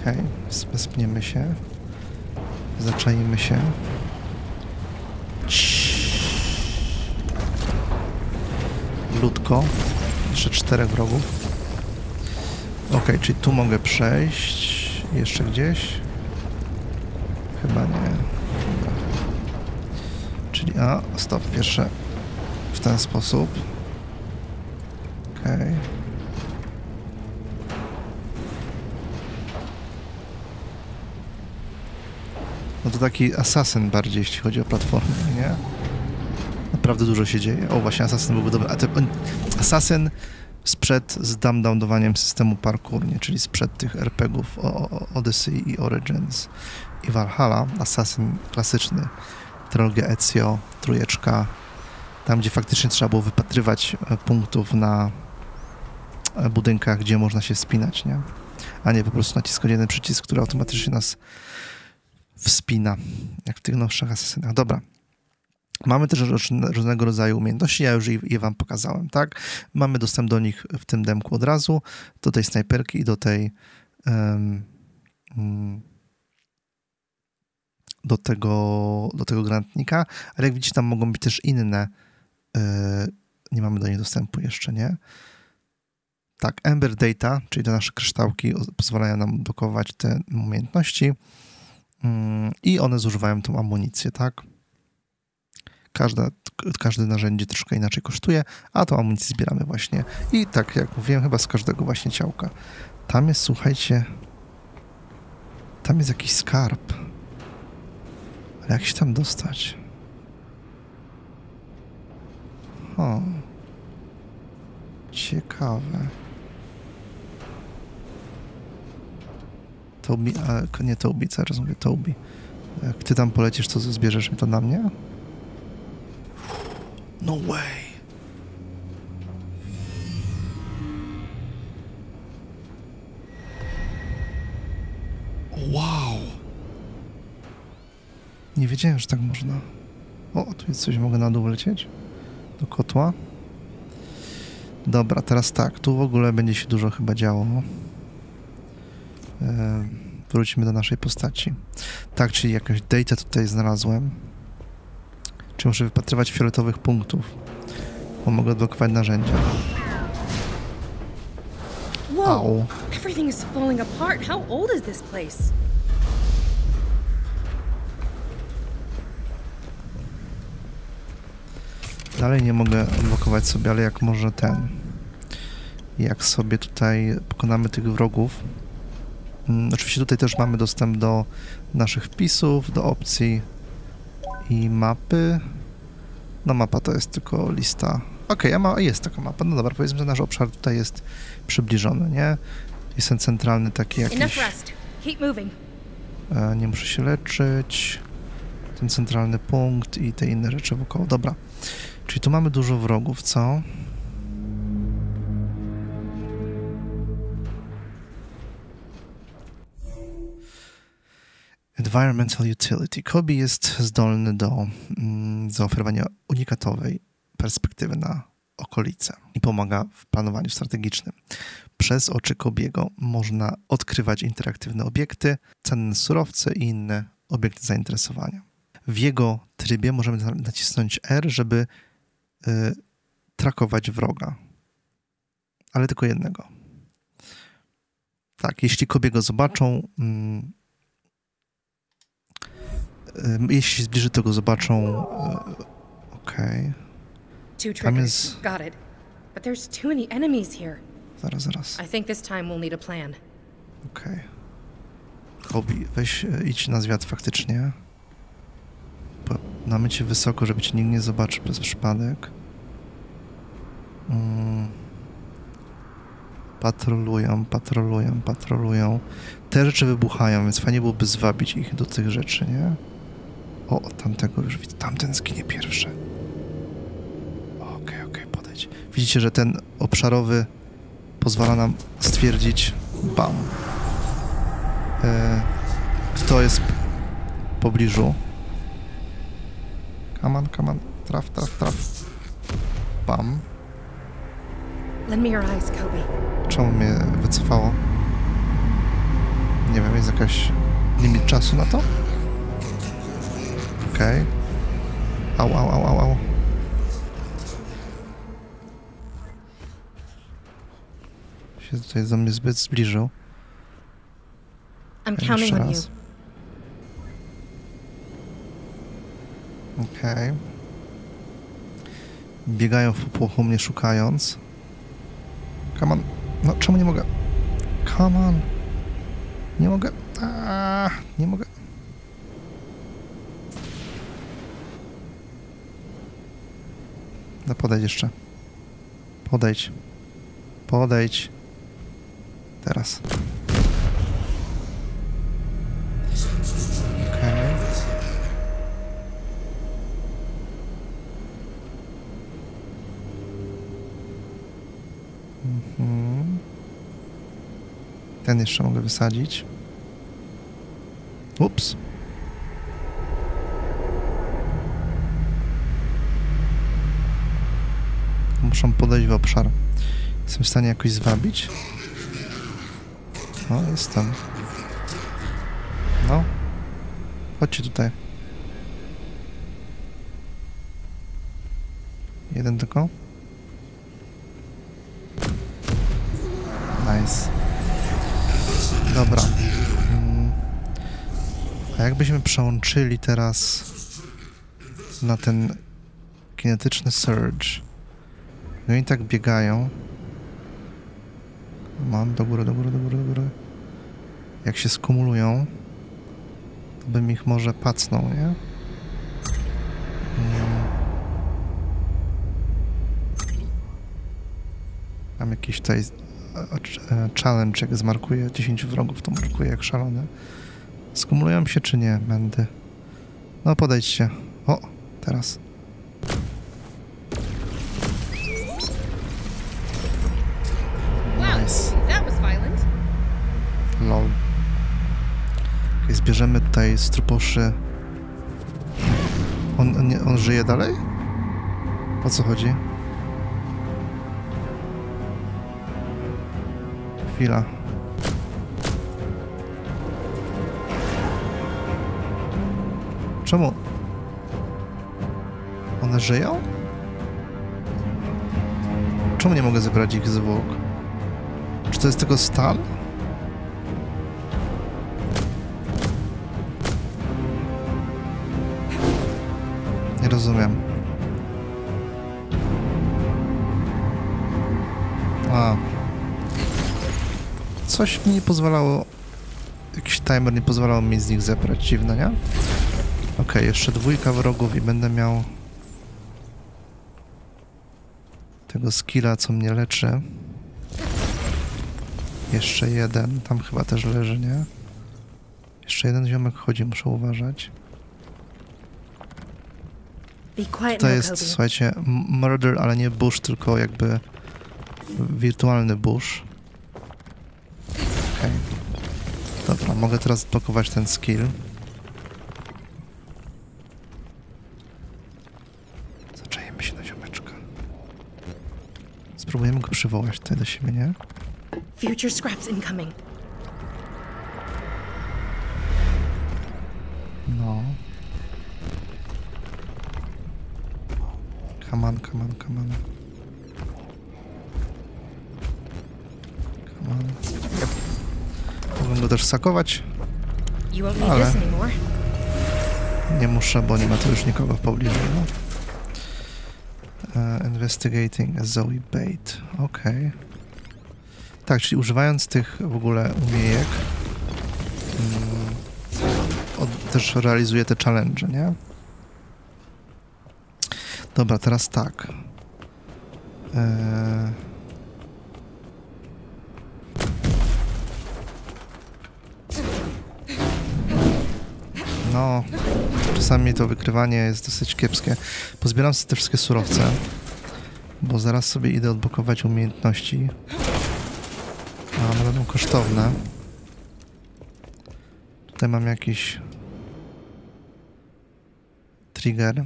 Okej, wespniemy się. Zaczaimy się. Ludko. Jeszcze 4 wrogów. Okej, czyli tu mogę przejść. Jeszcze gdzieś? Chyba nie. Dobra. Czyli, stop, pierwsze w ten sposób. Okej. No to taki asasyn bardziej, jeśli chodzi o platformę, nie? Naprawdę dużo się dzieje. O, właśnie asasyn byłby dobry. Asasyn sprzed z dumbdownowaniem systemu parkour, nie, czyli sprzed tych RPG-ów Odyssey i Origins i Valhalla, Assassin klasyczny, trilogia Ezio, trójeczka, tam gdzie faktycznie trzeba było wypatrywać punktów na budynkach, gdzie można się wspinać, nie? A nie po prostu naciskać jeden przycisk, który automatycznie nas wspina, jak w tych nowszych Assassinach. Dobra. Mamy też różnego rodzaju umiejętności, ja już je wam pokazałem, tak? Mamy dostęp do nich w tym demku od razu, do tej snajperki i do tego granatnika, ale jak widzicie, tam mogą być też inne, nie mamy do nich dostępu jeszcze, nie? Tak, Ember Data, czyli te nasze kryształki pozwalają nam odblokować te umiejętności i one zużywają tą amunicję, tak? Każde narzędzie troszkę inaczej kosztuje, a to amunicję zbieramy właśnie. I tak jak mówiłem, chyba z każdego właśnie ciałka. Tam jest, słuchajcie, tam jest jakiś skarb. Ale jak się tam dostać? O. Ciekawe. Tobi, ale nie Tobi, co ja mówię, Tobi. Jak ty tam polecisz, to zbierzesz mi to na mnie? No way. Wow. Nie wiedziałem, że tak można. O, tu jest coś, mogę na dół lecieć? Do kotła. Dobra, teraz tak. Tu w ogóle będzie się dużo chyba działo. Wróćmy do naszej postaci. Tak, czyli jakąś datę tutaj znalazłem. Czy muszę wypatrywać fioletowych punktów, bo mogę odblokować narzędzia. Wow! Everything is falling apart. How old is this place? Dalej nie mogę odblokować sobie, ale jak może ten. Jak sobie tutaj pokonamy tych wrogów. Oczywiście tutaj też mamy dostęp do naszych wpisów, do opcji. I mapy. No mapa to jest tylko lista. Okej, jest taka mapa. No dobra, powiedzmy, że nasz obszar tutaj jest przybliżony, nie? Jest ten centralny taki jakiś. Nie muszę się leczyć. Ten centralny punkt i te inne rzeczy wokoło. Dobra. Czyli tu mamy dużo wrogów, co? Environmental Utility. Koby jest zdolny do zaoferowania unikatowej perspektywy na okolice i pomaga w planowaniu strategicznym. Przez oczy Kobiego można odkrywać interaktywne obiekty, cenne surowce i inne obiekty zainteresowania. W jego trybie możemy nacisnąć R, żeby trakować wroga. Ale tylko jednego. Tak, jeśli Kobiego zobaczą, jeśli się zbliży, to go zobaczą. Okej. Tam jest... Zaraz. Okej. Koby, weź idź na zwiat faktycznie. Damy cię wysoko, żeby cię nikt nie zobaczył przez przypadek. Patrolują. Te rzeczy wybuchają, więc fajnie byłoby zwabić ich do tych rzeczy, nie? O, tamtego już widzę. Tamten zginie pierwszy. Okej, podejdź. Widzicie, że ten obszarowy pozwala nam stwierdzić... Bam! Kto jest w pobliżu? Come on. Traf. Bam. Czemu mnie wycofało? Nie wiem, jest jakaś limit czasu na to? Okej. Au. Się tutaj do mnie zbyt zbliżył. Jeszcze raz. Okej. Biegają w popłochu mnie szukając. Come on. No, czemu nie mogę? Come on. Nie mogę. Nie mogę. No, podejdź jeszcze. Podejdź. Teraz. Okej. Ten jeszcze mogę wysadzić. Ups. Muszę podejść w obszar. Jestem w stanie jakoś zwabić. No, jestem. No. Chodźcie tutaj. Jeden tylko. Nice. Dobra. A jakbyśmy przełączyli teraz na ten kinetyczny surge. No i tak biegają. Mam do góry. Jak się skumulują, to bym ich może pacnął, nie? Mam jakiś tutaj challenge, jak zmarkuję 10 wrogów, to markuję jak szalony. Skumulują się czy nie? Będę. No podejdźcie. O, teraz. Nice. Lol. Okay, zbierzemy tutaj z truposzy. On żyje dalej? O co chodzi? Chwila. Czemu? One żyją? Czemu nie mogę zebrać ich zwłok? Czy to jest tylko stan? Nie rozumiem. Coś mi nie pozwalało... Jakiś timer nie pozwalał mi z nich zebrać. Dziwne, nie? Okej, jeszcze 2 wrogów i będę miał... tego skilla, co mnie leczy. Jeszcze jeden. Tam chyba też leży, nie? Jeszcze jeden ziomek chodzi, muszę uważać. To jest, słuchajcie, murder, ale nie bush, tylko jakby... wirtualny bush. Dobra, mogę teraz blokować ten skill. Zaczajemy się na ziomeczka. Spróbujemy go przywołać tutaj do siebie, nie? Future scraps incoming. No. Come on, come on, come on. Come on. Mogę go też sakować, ale nie muszę, bo nie ma tu już nikogo w pobliżu. No. Investigating a Zoe bait. Okej. Okay. Tak, czyli używając tych w ogóle umiejek też realizuję te challenge, nie? Dobra, teraz tak. No, czasami to wykrywanie jest dosyć kiepskie. Pozbieram sobie te wszystkie surowce, bo zaraz sobie idę odblokować umiejętności. A one będą kosztowne. Tutaj mam jakiś trigger.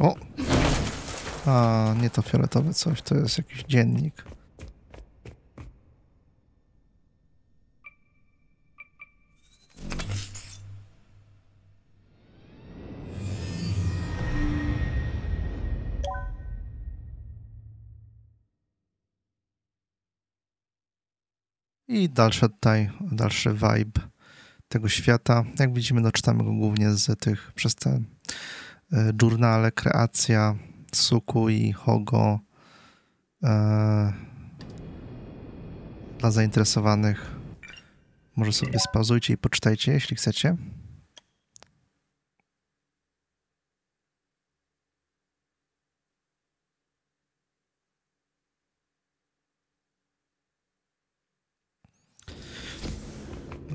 O! A, nie to fioletowe coś, to jest jakiś dziennik. I dalszy vibe tego świata. Jak widzimy, no, czytamy go głównie z tych, przez te journale, kreacja, Suku i Hogo dla zainteresowanych. Może sobie spauzujcie i poczytajcie, jeśli chcecie.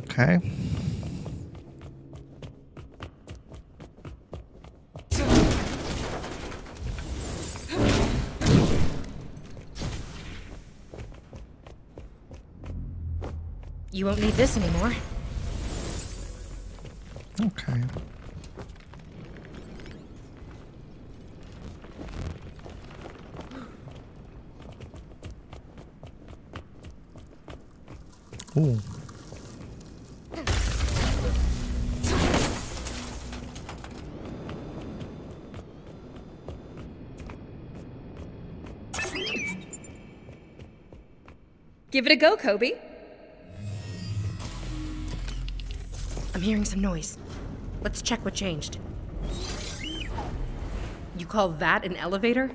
Okej. Okay. You won't need this anymore. Okay. Ooh. Give it a go, Koby. I'm hearing some noise. Let's check what changed. You call that an elevator?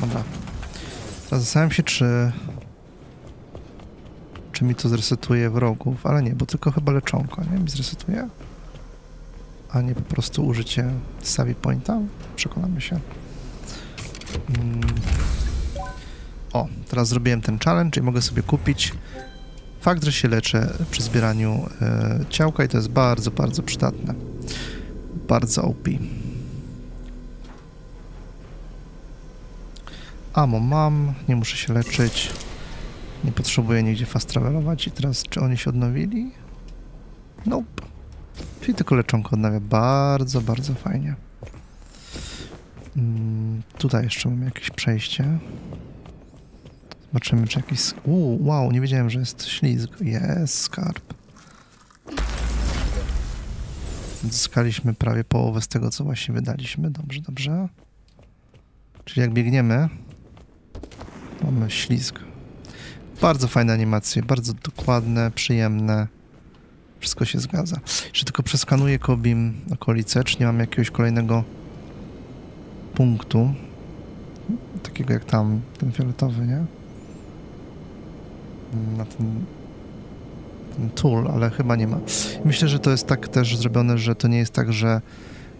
Dobra. Zastanawiam się, czy mi to zresetuje wrogów, ale nie, bo tylko chyba leczonko, nie? Mi zresetuje? A nie po prostu użycie Savi Pointa? Przekonamy się. O, teraz zrobiłem ten challenge i mogę sobie kupić fakt, że się leczę przy zbieraniu ciałka i to jest bardzo, bardzo przydatne. Bardzo OP. Ammo mam, nie muszę się leczyć. Nie potrzebuję nigdzie fast travelować i teraz czy oni się odnowili? Nope. Czyli tylko leczonko odnawia. Bardzo, bardzo fajnie. Tutaj jeszcze mam jakieś przejście. Zobaczymy, czy jakiś... wow, nie wiedziałem, że jest ślizg. Jest skarb. Zyskaliśmy prawie połowę z tego, co właśnie wydaliśmy. Dobrze, dobrze. Czyli jak biegniemy, mamy ślizg. Bardzo fajne animacje, bardzo dokładne, przyjemne. Wszystko się zgadza. Jeszcze tylko przeskanuję Kobim okolice, czy nie mam jakiegoś kolejnego punktu. Takiego jak tam, ten fioletowy, nie? Na ten tool, ale chyba nie ma. Myślę, że to jest tak też zrobione, że to nie jest tak, że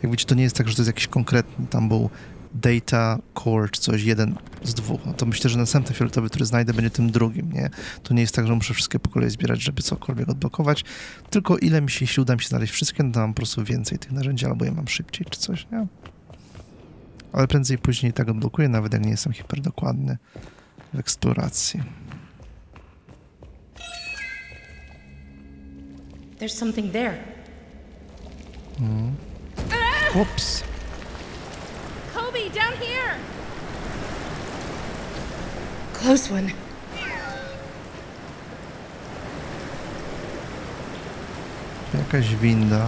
jak widzicie, to nie jest tak, że to jest jakiś konkretny, tam był data core czy coś, jeden z dwóch. No to myślę, że następny fioletowy, który znajdę, będzie tym drugim, nie? To nie jest tak, że muszę wszystkie po kolei zbierać, żeby cokolwiek odblokować, tylko ile mi się, jeśli uda mi się znaleźć wszystkie, no to mam po prostu więcej tych narzędzi, albo je mam szybciej czy coś, nie? ale prędzej później tak odblokuję, nawet jak nie jestem hiperdokładny w eksploracji. There's something there. Oops. Koby, down here. Close one. Jakaś winda.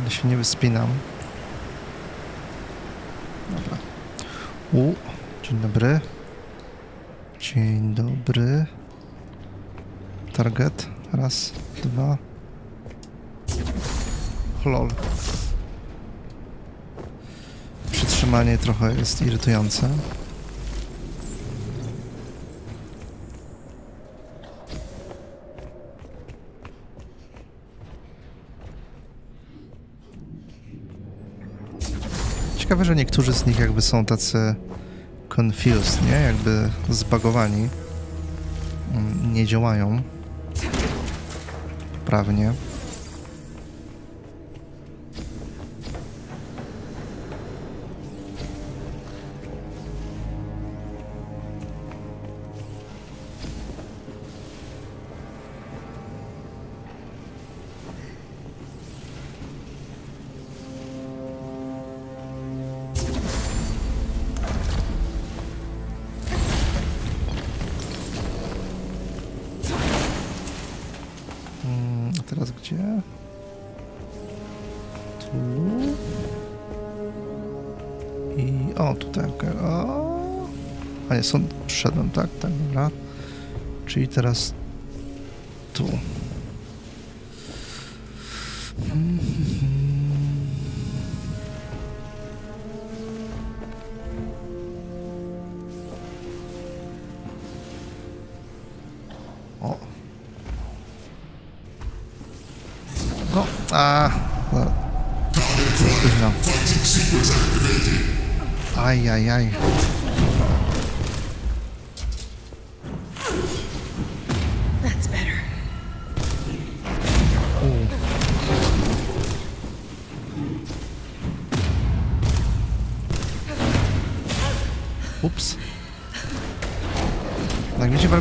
Ale się nie wyspinam. Dobra. Dzień dobry. Dzień dobry. Target. Raz, dwa. Lol. Przytrzymanie trochę jest irytujące. Ciekawe, że niektórzy z nich jakby są tacy confused, nie? Jakby zbagowani. Nie działają poprawnie. Sąd przyszedłem, tak? Tak, dobra. Czyli teraz tu. Ajajaj.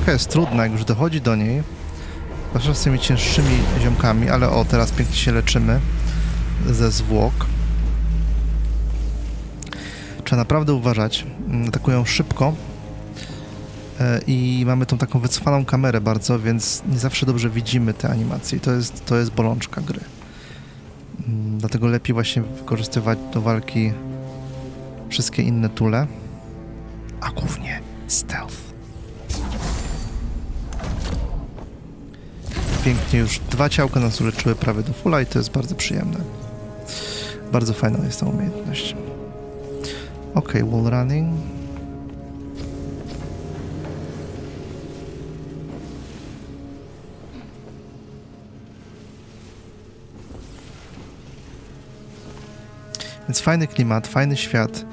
Jest trudna, jak już dochodzi do niej. Zawsze z tymi cięższymi ziomkami, ale o, teraz pięknie się leczymy ze zwłok. Trzeba naprawdę uważać. Atakują szybko i mamy tą taką wycofalną kamerę bardzo, więc nie zawsze dobrze widzimy te animacje. To jest bolączka gry. Dlatego lepiej właśnie wykorzystywać do walki wszystkie inne tule, a głównie stealth. Pięknie, już dwa ciałka nas uleczyły prawie do fulla i to jest bardzo przyjemne. Bardzo fajna jest ta umiejętność. Ok, wall running. Więc fajny klimat, fajny świat.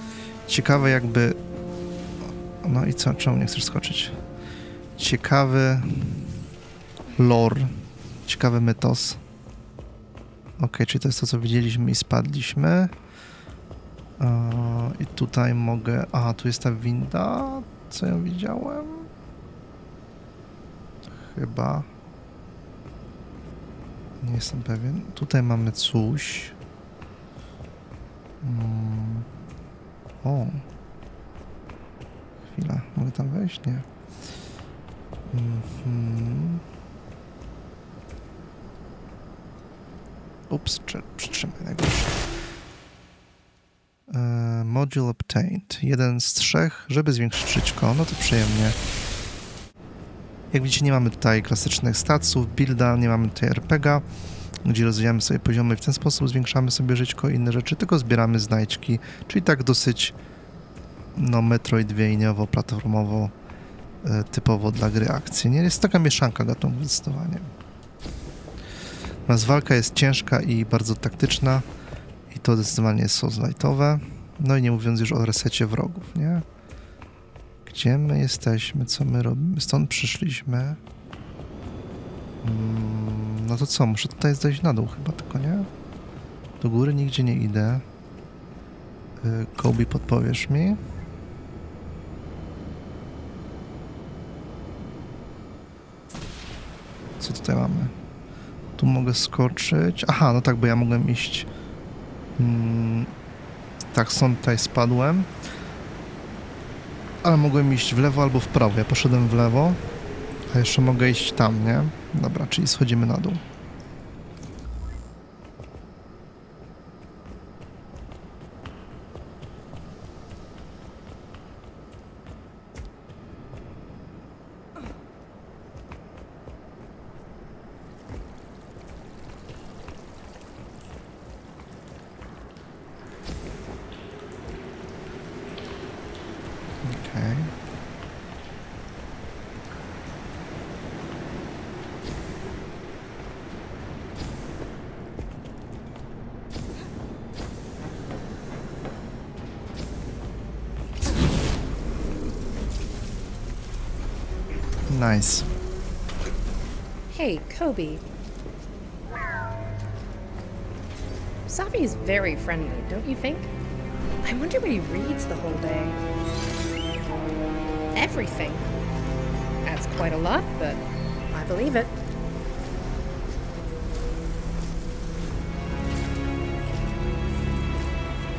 Ciekawe jakby... No i co? Czemu nie chcesz skoczyć? Ciekawy... lore. Ciekawy mytos. Ok, czyli to jest to, co widzieliśmy i spadliśmy. I tutaj mogę... Aha, tu jest ta winda. Co ją widziałem? Chyba. Nie jestem pewien. Tutaj mamy coś. O. Chwila. Mogę tam wejść? Nie. Ups, przytrzymaj najgorsze. Module obtained. Jeden z trzech, żeby zwiększyć szybko. No to przyjemnie. Jak widzicie, nie mamy tutaj klasycznych statsów, builda, nie mamy tutaj RPGa, gdzie rozwijamy sobie poziomy i w ten sposób zwiększamy sobie żyćko i inne rzeczy, tylko zbieramy znajdźki, czyli tak dosyć no metroidwieniowo, platformowo, typowo dla gry akcji. Nie jest taka mieszanka gatunków zdecydowanie. Natomiast walka jest ciężka i bardzo taktyczna i to zdecydowanie jest souls-like'owe. No i nie mówiąc już o resecie wrogów, nie? Gdzie my jesteśmy? Co my robimy? Stąd przyszliśmy. No to co, muszę tutaj zejść na dół chyba tylko, nie? Do góry nigdzie nie idę. Koby, podpowiesz mi? Co tutaj mamy? Tu mogę skoczyć. Aha, no tak, bo ja mogłem iść. Tak, stąd tutaj spadłem. Ale mogłem iść w lewo albo w prawo. Ja poszedłem w lewo. A jeszcze mogę iść tam, nie? Dobra, czyli schodzimy na dół. Nice. Hey, Koby. Savi is very friendly, don't you think? I wonder what he reads the whole day. Everything. That's quite a lot, but I believe it.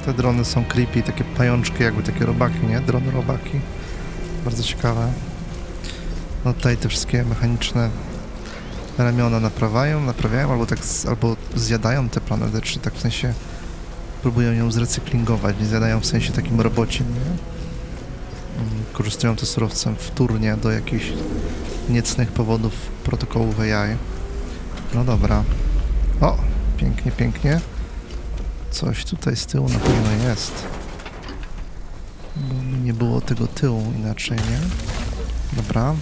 Te drony są creepy, takie pajączki, jakby takie robaki, nie? Drony robaki. Bardzo ciekawe. No tutaj te wszystkie mechaniczne ramiona naprawiają albo tak, albo zjadają te planety, czy tak w sensie próbują ją zrecyklingować, nie zjadają w sensie takim robocim, nie? Korzystują to surowcem wtórnie do jakichś niecnych powodów protokołów AI. No dobra. O! Pięknie, pięknie. Coś tutaj z tyłu na pewno jest. Bo nie było tego tyłu inaczej, nie? Dobra.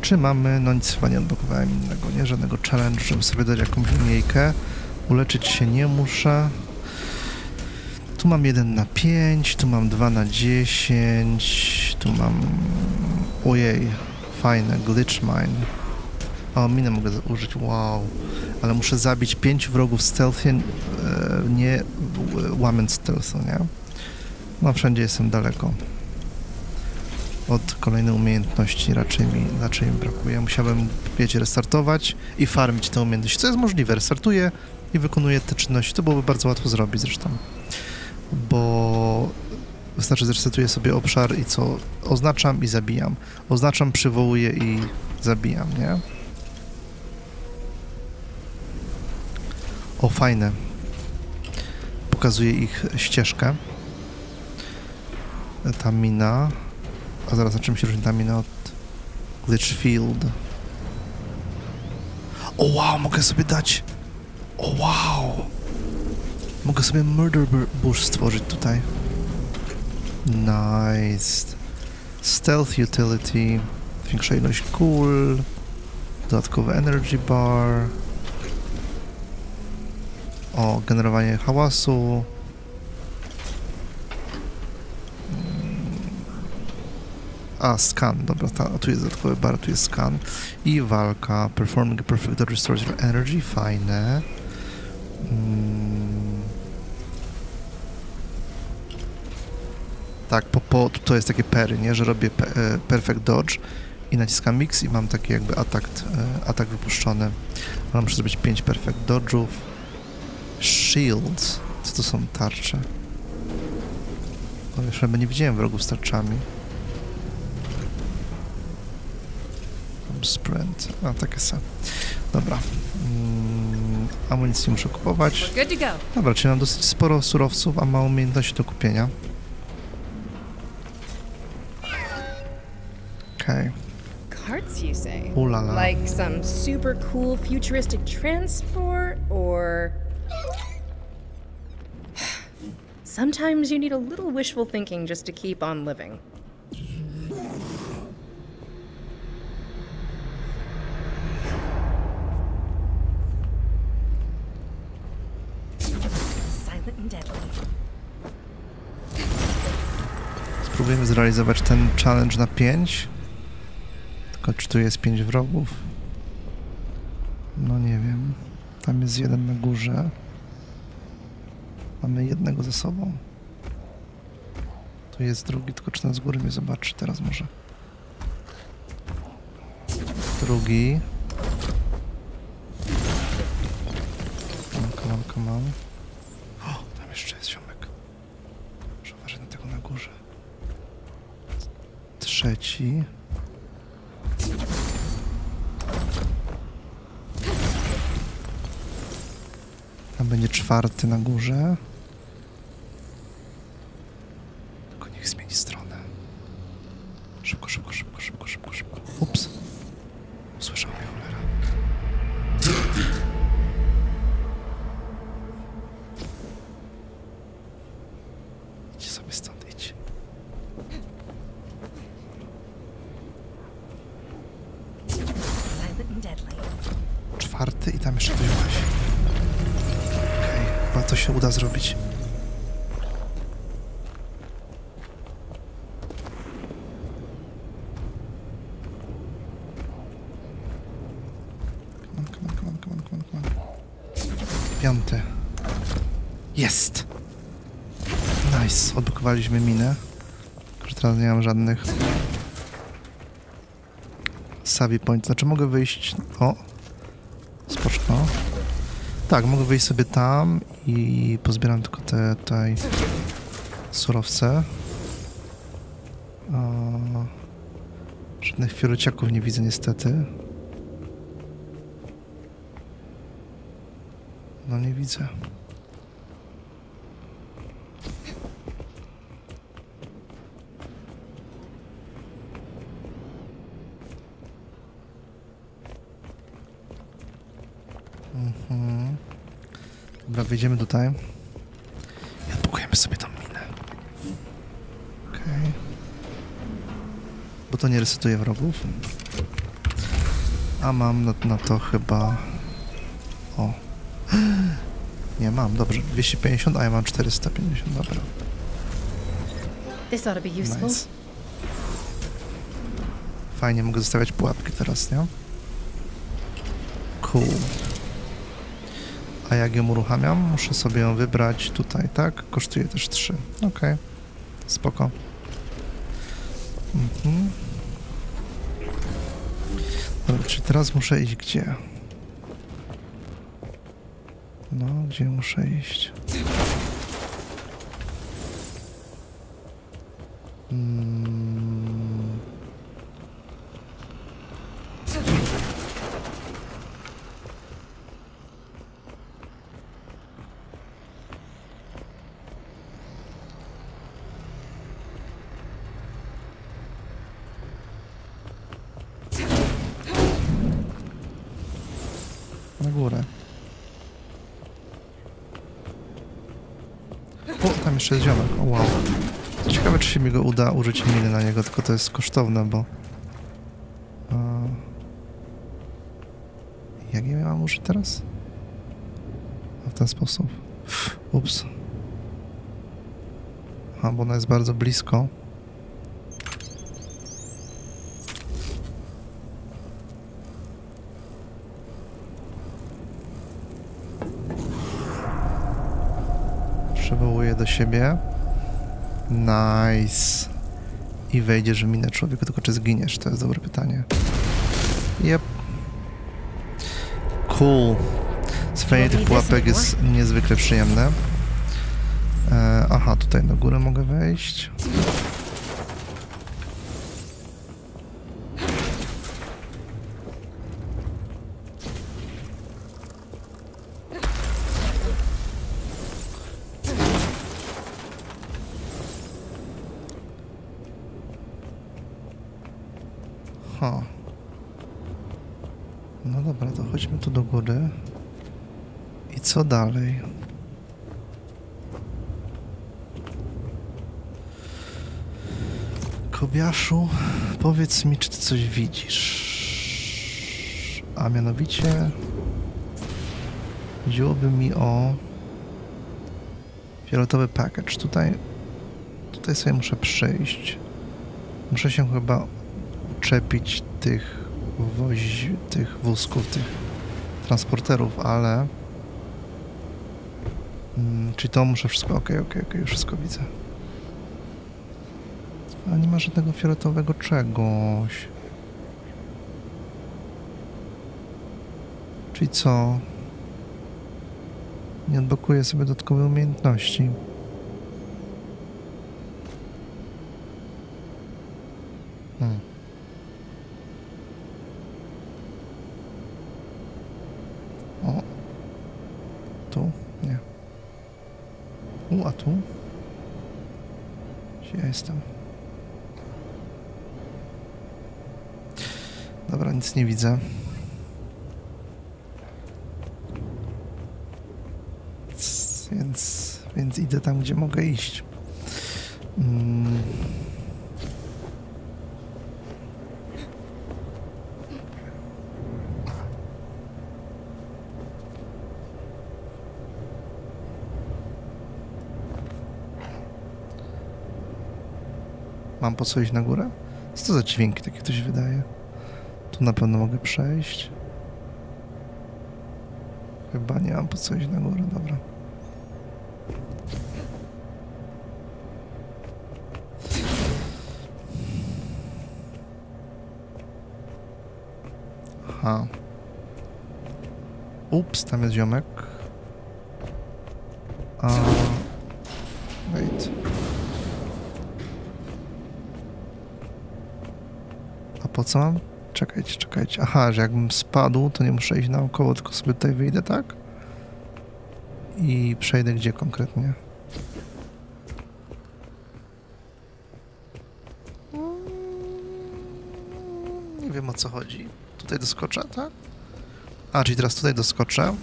Czy mamy, no nic chyba nie odblokowałem innego, nie? Żadnego challenge, żeby sobie dać jakąś linijkę. Uleczyć się nie muszę. Tu mam 1 na 5, tu mam 2 na 10, tu mam... Ojej, fajne, glitch mine. O, minę mogę użyć, wow. Ale muszę zabić 5 wrogów stealthie, nie łamiąc stealthu, nie? No, wszędzie jestem daleko. Od kolejnej umiejętności raczej mi brakuje. Musiałem, wiecie, restartować i farmić te umiejętności, co jest możliwe. Restartuję i wykonuję te czynności. To byłoby bardzo łatwo zrobić zresztą, bo wystarczy, zresetuję sobie obszar i co? Oznaczam i zabijam. Oznaczam, przywołuję i zabijam, nie? O, fajne. Pokazuje ich ścieżkę. Ta mina. A zaraz, na czym się różni ta mina od glitch field? O, wow, mogę sobie dać... O, wow! Mogę sobie murder bush stworzyć tutaj. Nice. Stealth utility. Większa ilość kul. Dodatkowy energy bar. O, generowanie hałasu. A, scan, dobra, tu jest dodatkowy bar, tu jest scan. I walka, performing a perfect that restores your energy, fajne. Tak, to jest takie pery, nie, że robię perfect dodge i naciskam X i mam taki jakby atak wypuszczony. Ale muszę zrobić 5 perfect dodge'ów. Shields. Co to są tarcze? O, już chyba nie widziałem wrogów z tarczami. Sprint. A, takie są. Dobra. Amunicji muszę kupować. Dobra, czyli mam dosyć sporo surowców, a mało umiejętności do kupienia. Okej. Carts, you say? Like some super cool futuristic transport or... Sometimes you need a little wishful thinking just to keep on living. Spróbujemy zrealizować ten challenge na 5. Tylko czy tu jest 5 wrogów? No nie wiem. Tam jest jeden na górze. Mamy jednego ze sobą. Tu jest drugi, tylko czy ten z góry mnie zobaczy teraz może. Drugi. Come on. O, tam jeszcze jest ziomek. Muszę uważać na tego na górze. Trzeci. Tam będzie czwarty na górze. Tylko niech zmieni stronę. Szybko, szybko, szybko, szybko, szybko, szybko. Ups. Usłyszał mnie cholera. Idź sobie stąd, idź. Czwarty i tam jeszcze ktoś łazi. Okej, chyba to się uda zrobić. Piąty. Jest! Nice, odblokowaliśmy minę. Już teraz nie mam żadnych Savi Point. Znaczy mogę wyjść... O! Spoczko. Tak, mogę wyjść sobie tam i pozbieram tylko te tutaj surowce. Żadnych fioreciaków nie widzę niestety. No nie widzę. Dobra, wejdziemy tutaj. I odblokujemy sobie tą minę. Okej. Bo to nie resetuje wrogów. A mam na to chyba... O. Nie mam, dobrze. 250, a ja mam 450, dobra. Nice. Fajnie, mogę zostawiać pułapki teraz, nie? Cool. A jak ją uruchamiam? Muszę sobie ją wybrać tutaj, tak? Kosztuje też 3. Okej. Spoko. Dobra, czyli teraz muszę iść gdzie? No, gdzie muszę iść? Na górę. Jeszcze jest ziomek, o wow. Ciekawe, czy się mi go uda użyć miny na niego, tylko to jest kosztowne, bo... Jak je mam użyć teraz? W ten sposób. Ups. Aha, bo ona jest bardzo blisko. Przywołuję do siebie. Nice. I wejdziesz w minę człowieku, tylko czy zginiesz? To jest dobre pytanie. Yep. Cool. Spajanie tych pułapek jest niezwykle przyjemne. Aha, tutaj do góry mogę wejść. No dobra, to chodźmy tu do góry. I co dalej? Kobiaszu, powiedz mi, czy ty coś widzisz? A mianowicie... Chodziłoby mi o... Fioletowy package. Tutaj tutaj sobie muszę przejść. Muszę się chyba czepić tych wózków, tych transporterów, ale... Czyli to muszę wszystko... Okej, już wszystko widzę. A nie ma żadnego fioletowego czegoś. Czyli co? Nie odblokuję sobie dodatkowej umiejętności. O. Tu? Nie. A tu? Gdzie ja jestem? Dobra, nic nie widzę. Więc idę tam, gdzie mogę iść. Mam po co iść na górę? Co to za dźwięki takie to się wydaje? Tu na pewno mogę przejść. Chyba nie mam po co iść na górę, dobra. Aha. Ups, tam jest ziomek. A... Wait. A po co mam? Czekajcie. Aha, że jakbym spadł, to nie muszę iść naokoło, tylko sobie tutaj wyjdę, tak? I przejdę gdzie konkretnie? Nie wiem, o co chodzi. Tutaj doskoczę, tak? A, czyli teraz tutaj doskoczę.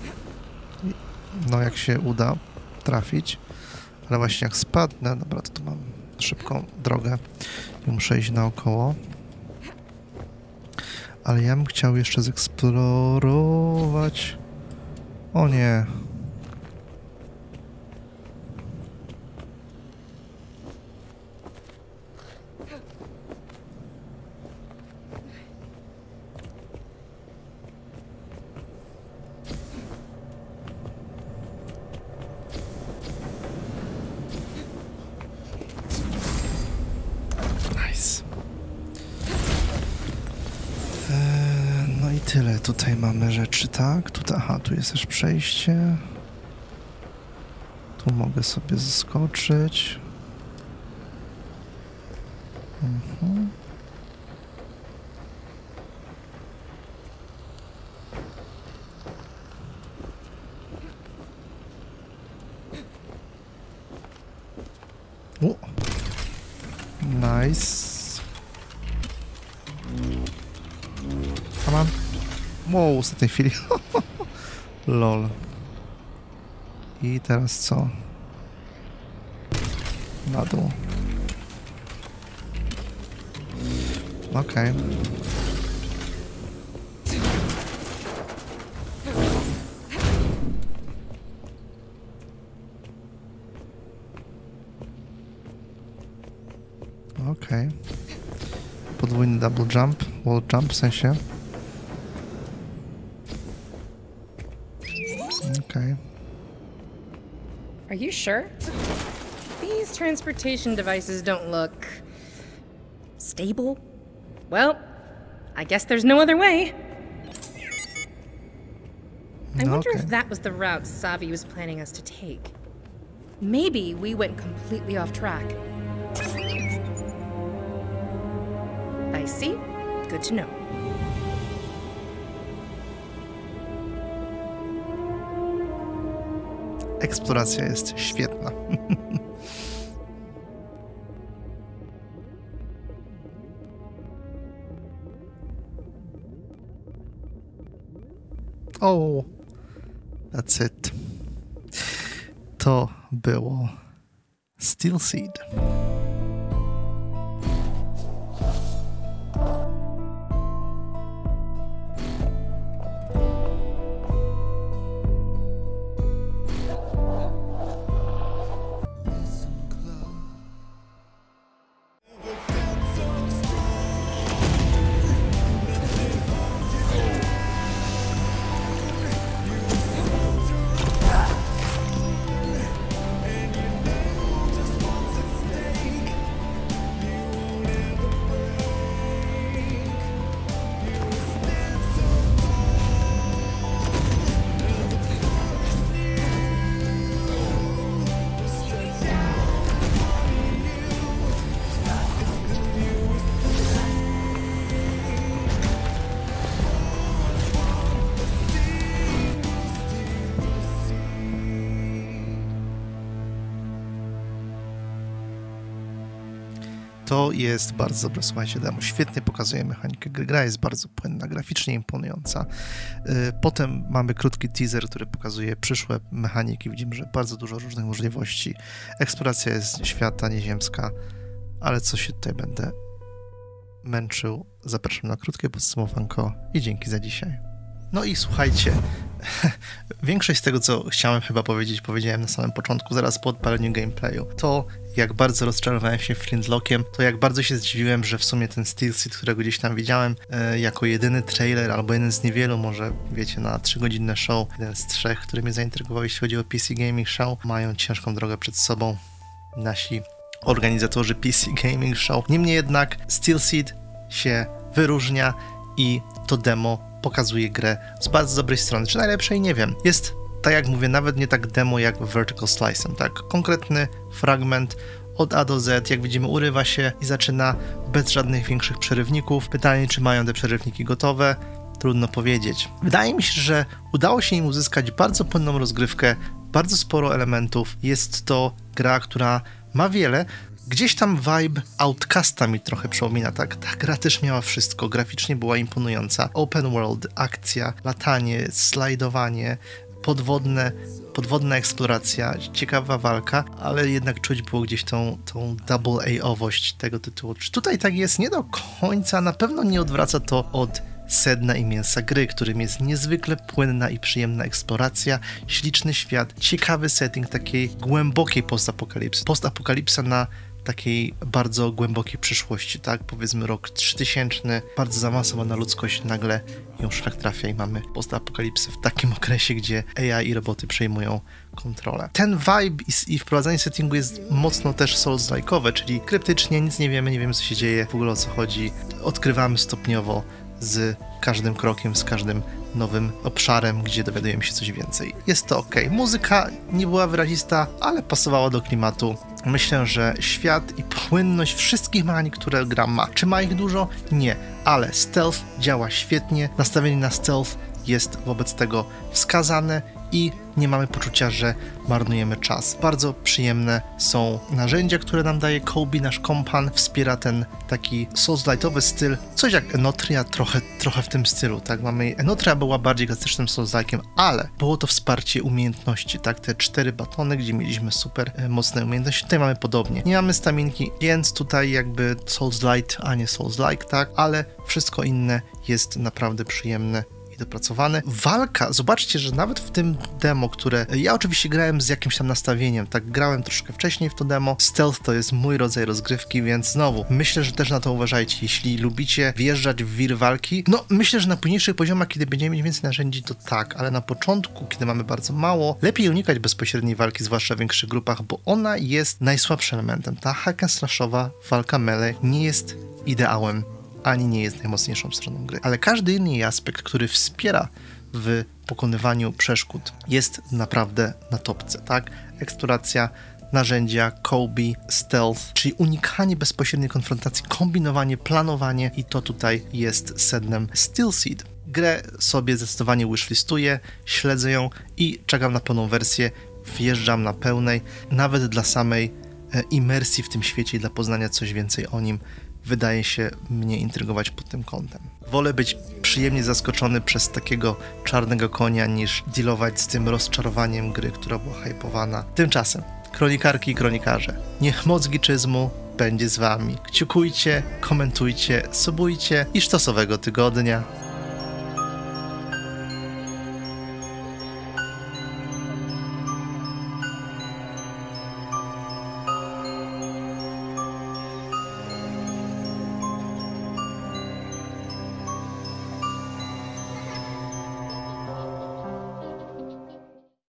No, jak się uda trafić. Ale właśnie jak spadnę... Dobra, to tu mam szybką drogę. Nie muszę iść naokoło. Ale ja bym chciał jeszcze zeksplorować... O nie! Tutaj mamy rzeczy, tak? Tutaj, aha, tu jest też przejście. Tu mogę sobie zaskoczyć. Mhm. Nice. O, ostatniej chwili. Lol. I teraz co? Na dół. Okej. Okej. Podwójny double jump, wall jump w sensie. Are you sure? These transportation devices don't look... stable? Well, I guess there's no other way. I wonder if that was the route Savi was planning us to take. Maybe we went completely off track. I see. Good to know. Eksploracja jest świetna. O, that's it. To było Steel Seed. To jest bardzo dobre, słuchajcie, demo. Świetnie pokazuje mechanikę gry, gra jest bardzo płynna, graficznie imponująca. Potem mamy krótki teaser, który pokazuje przyszłe mechaniki. Widzimy, że bardzo dużo różnych możliwości. Eksploracja jest świata nieziemska, ale co się tutaj będę męczył. Zapraszam na krótkie podsumowanko i dzięki za dzisiaj. No i słuchajcie, większość z tego, co chciałem chyba powiedzieć, powiedziałem na samym początku, zaraz po odpaleniu gameplayu. To jak bardzo rozczarowałem się Flintlockiem, to jak bardzo się zdziwiłem, że w sumie ten Steel Seed, którego gdzieś tam widziałem, jako jedyny trailer, albo jeden z niewielu, może wiecie, na 3-godzinne show, jeden z 3, który mnie zaintrygował, jeśli chodzi o PC Gaming Show, mają ciężką drogę przed sobą nasi organizatorzy PC Gaming Show. Niemniej jednak Steel Seed się wyróżnia i to demo pokazuje grę z bardzo dobrej strony, czy najlepszej, nie wiem. Jest, tak jak mówię, nawet nie tak demo jak Vertical Slice'em, tak? Konkretny fragment od A do Z, jak widzimy, urywa się i zaczyna bez żadnych większych przerywników. Pytanie, czy mają te przerywniki gotowe? Trudno powiedzieć. Wydaje mi się, że udało się im uzyskać bardzo płynną rozgrywkę, bardzo sporo elementów. Jest to gra, która ma wiele. Gdzieś tam vibe Outcasta mi trochę przypomina, tak? Ta gra też miała wszystko, graficznie była imponująca. Open world, akcja, latanie, slajdowanie, podwodna eksploracja, ciekawa walka, ale jednak czuć było gdzieś tą double-A-owość tego tytułu. Czy tutaj tak jest? Nie do końca, na pewno nie odwraca to od sedna i mięsa gry, którym jest niezwykle płynna i przyjemna eksploracja, śliczny świat, ciekawy setting takiej głębokiej postapokalipsy. Postapokalipsa na takiej bardzo głębokiej przyszłości, tak? Powiedzmy rok 3000, bardzo zaawansowana ludzkość, nagle ją szlak trafia i mamy postapokalipsę w takim okresie, gdzie AI i roboty przejmują kontrolę. Ten vibe i wprowadzenie settingu jest mocno też souls-like'owe, czyli kryptycznie, nic nie wiemy, nie wiemy co się dzieje, w ogóle o co chodzi, odkrywamy stopniowo z każdym krokiem, z każdym nowym obszarem, gdzie dowiadujemy się coś więcej. Jest to ok. Muzyka nie była wyrazista, ale pasowała do klimatu. Myślę, że świat i płynność wszystkich mechanik, które gra ma. Czy ma ich dużo? Nie, ale stealth działa świetnie. Nastawienie na stealth jest wobec tego wskazane i nie mamy poczucia, że marnujemy czas. Bardzo przyjemne są narzędzia, które nam daje Koby, nasz kompan, wspiera ten taki souls-lite'owy styl, coś jak Enotria, trochę w tym stylu, tak? Mamy, Enotria była bardziej klasycznym souls-like'iem, ale było to wsparcie umiejętności, tak? Te 4 batony, gdzie mieliśmy super mocne umiejętności, tutaj mamy podobnie. Nie mamy staminki, więc tutaj jakby souls-lite, a nie souls-like, tak? Ale wszystko inne jest naprawdę przyjemne i dopracowane. Walka, zobaczcie, że nawet w tym demo, które ja oczywiście grałem z jakimś tam nastawieniem, tak, grałem troszkę wcześniej w to demo, stealth to jest mój rodzaj rozgrywki, więc znowu, myślę, że też na to uważajcie, jeśli lubicie wjeżdżać w wir walki, no myślę, że na późniejszych poziomach, kiedy będziemy mieć więcej narzędzi, to tak, ale na początku, kiedy mamy bardzo mało, lepiej unikać bezpośredniej walki, zwłaszcza w większych grupach, bo ona jest najsłabszym elementem. Ta hack and slashowa walka melee nie jest ideałem, ani nie jest najmocniejszą stroną gry. Ale każdy inny aspekt, który wspiera w pokonywaniu przeszkód, jest naprawdę na topce, tak? Eksploracja, narzędzia, Koby, stealth, czyli unikanie bezpośredniej konfrontacji, kombinowanie, planowanie i to tutaj jest sednem Steel Seed. Grę sobie zdecydowanie wishlistuję, śledzę ją i czekam na pełną wersję, wjeżdżam na pełnej, nawet dla samej imersji w tym świecie i dla poznania coś więcej o nim. Wydaje się mnie intrygować pod tym kątem. Wolę być przyjemnie zaskoczony przez takiego czarnego konia, niż dealować z tym rozczarowaniem gry, która była hypowana. Tymczasem, kronikarki i kronikarze, niech moc giczyzmu będzie z wami. Kciukujcie, komentujcie, subujcie i sztosowego tygodnia.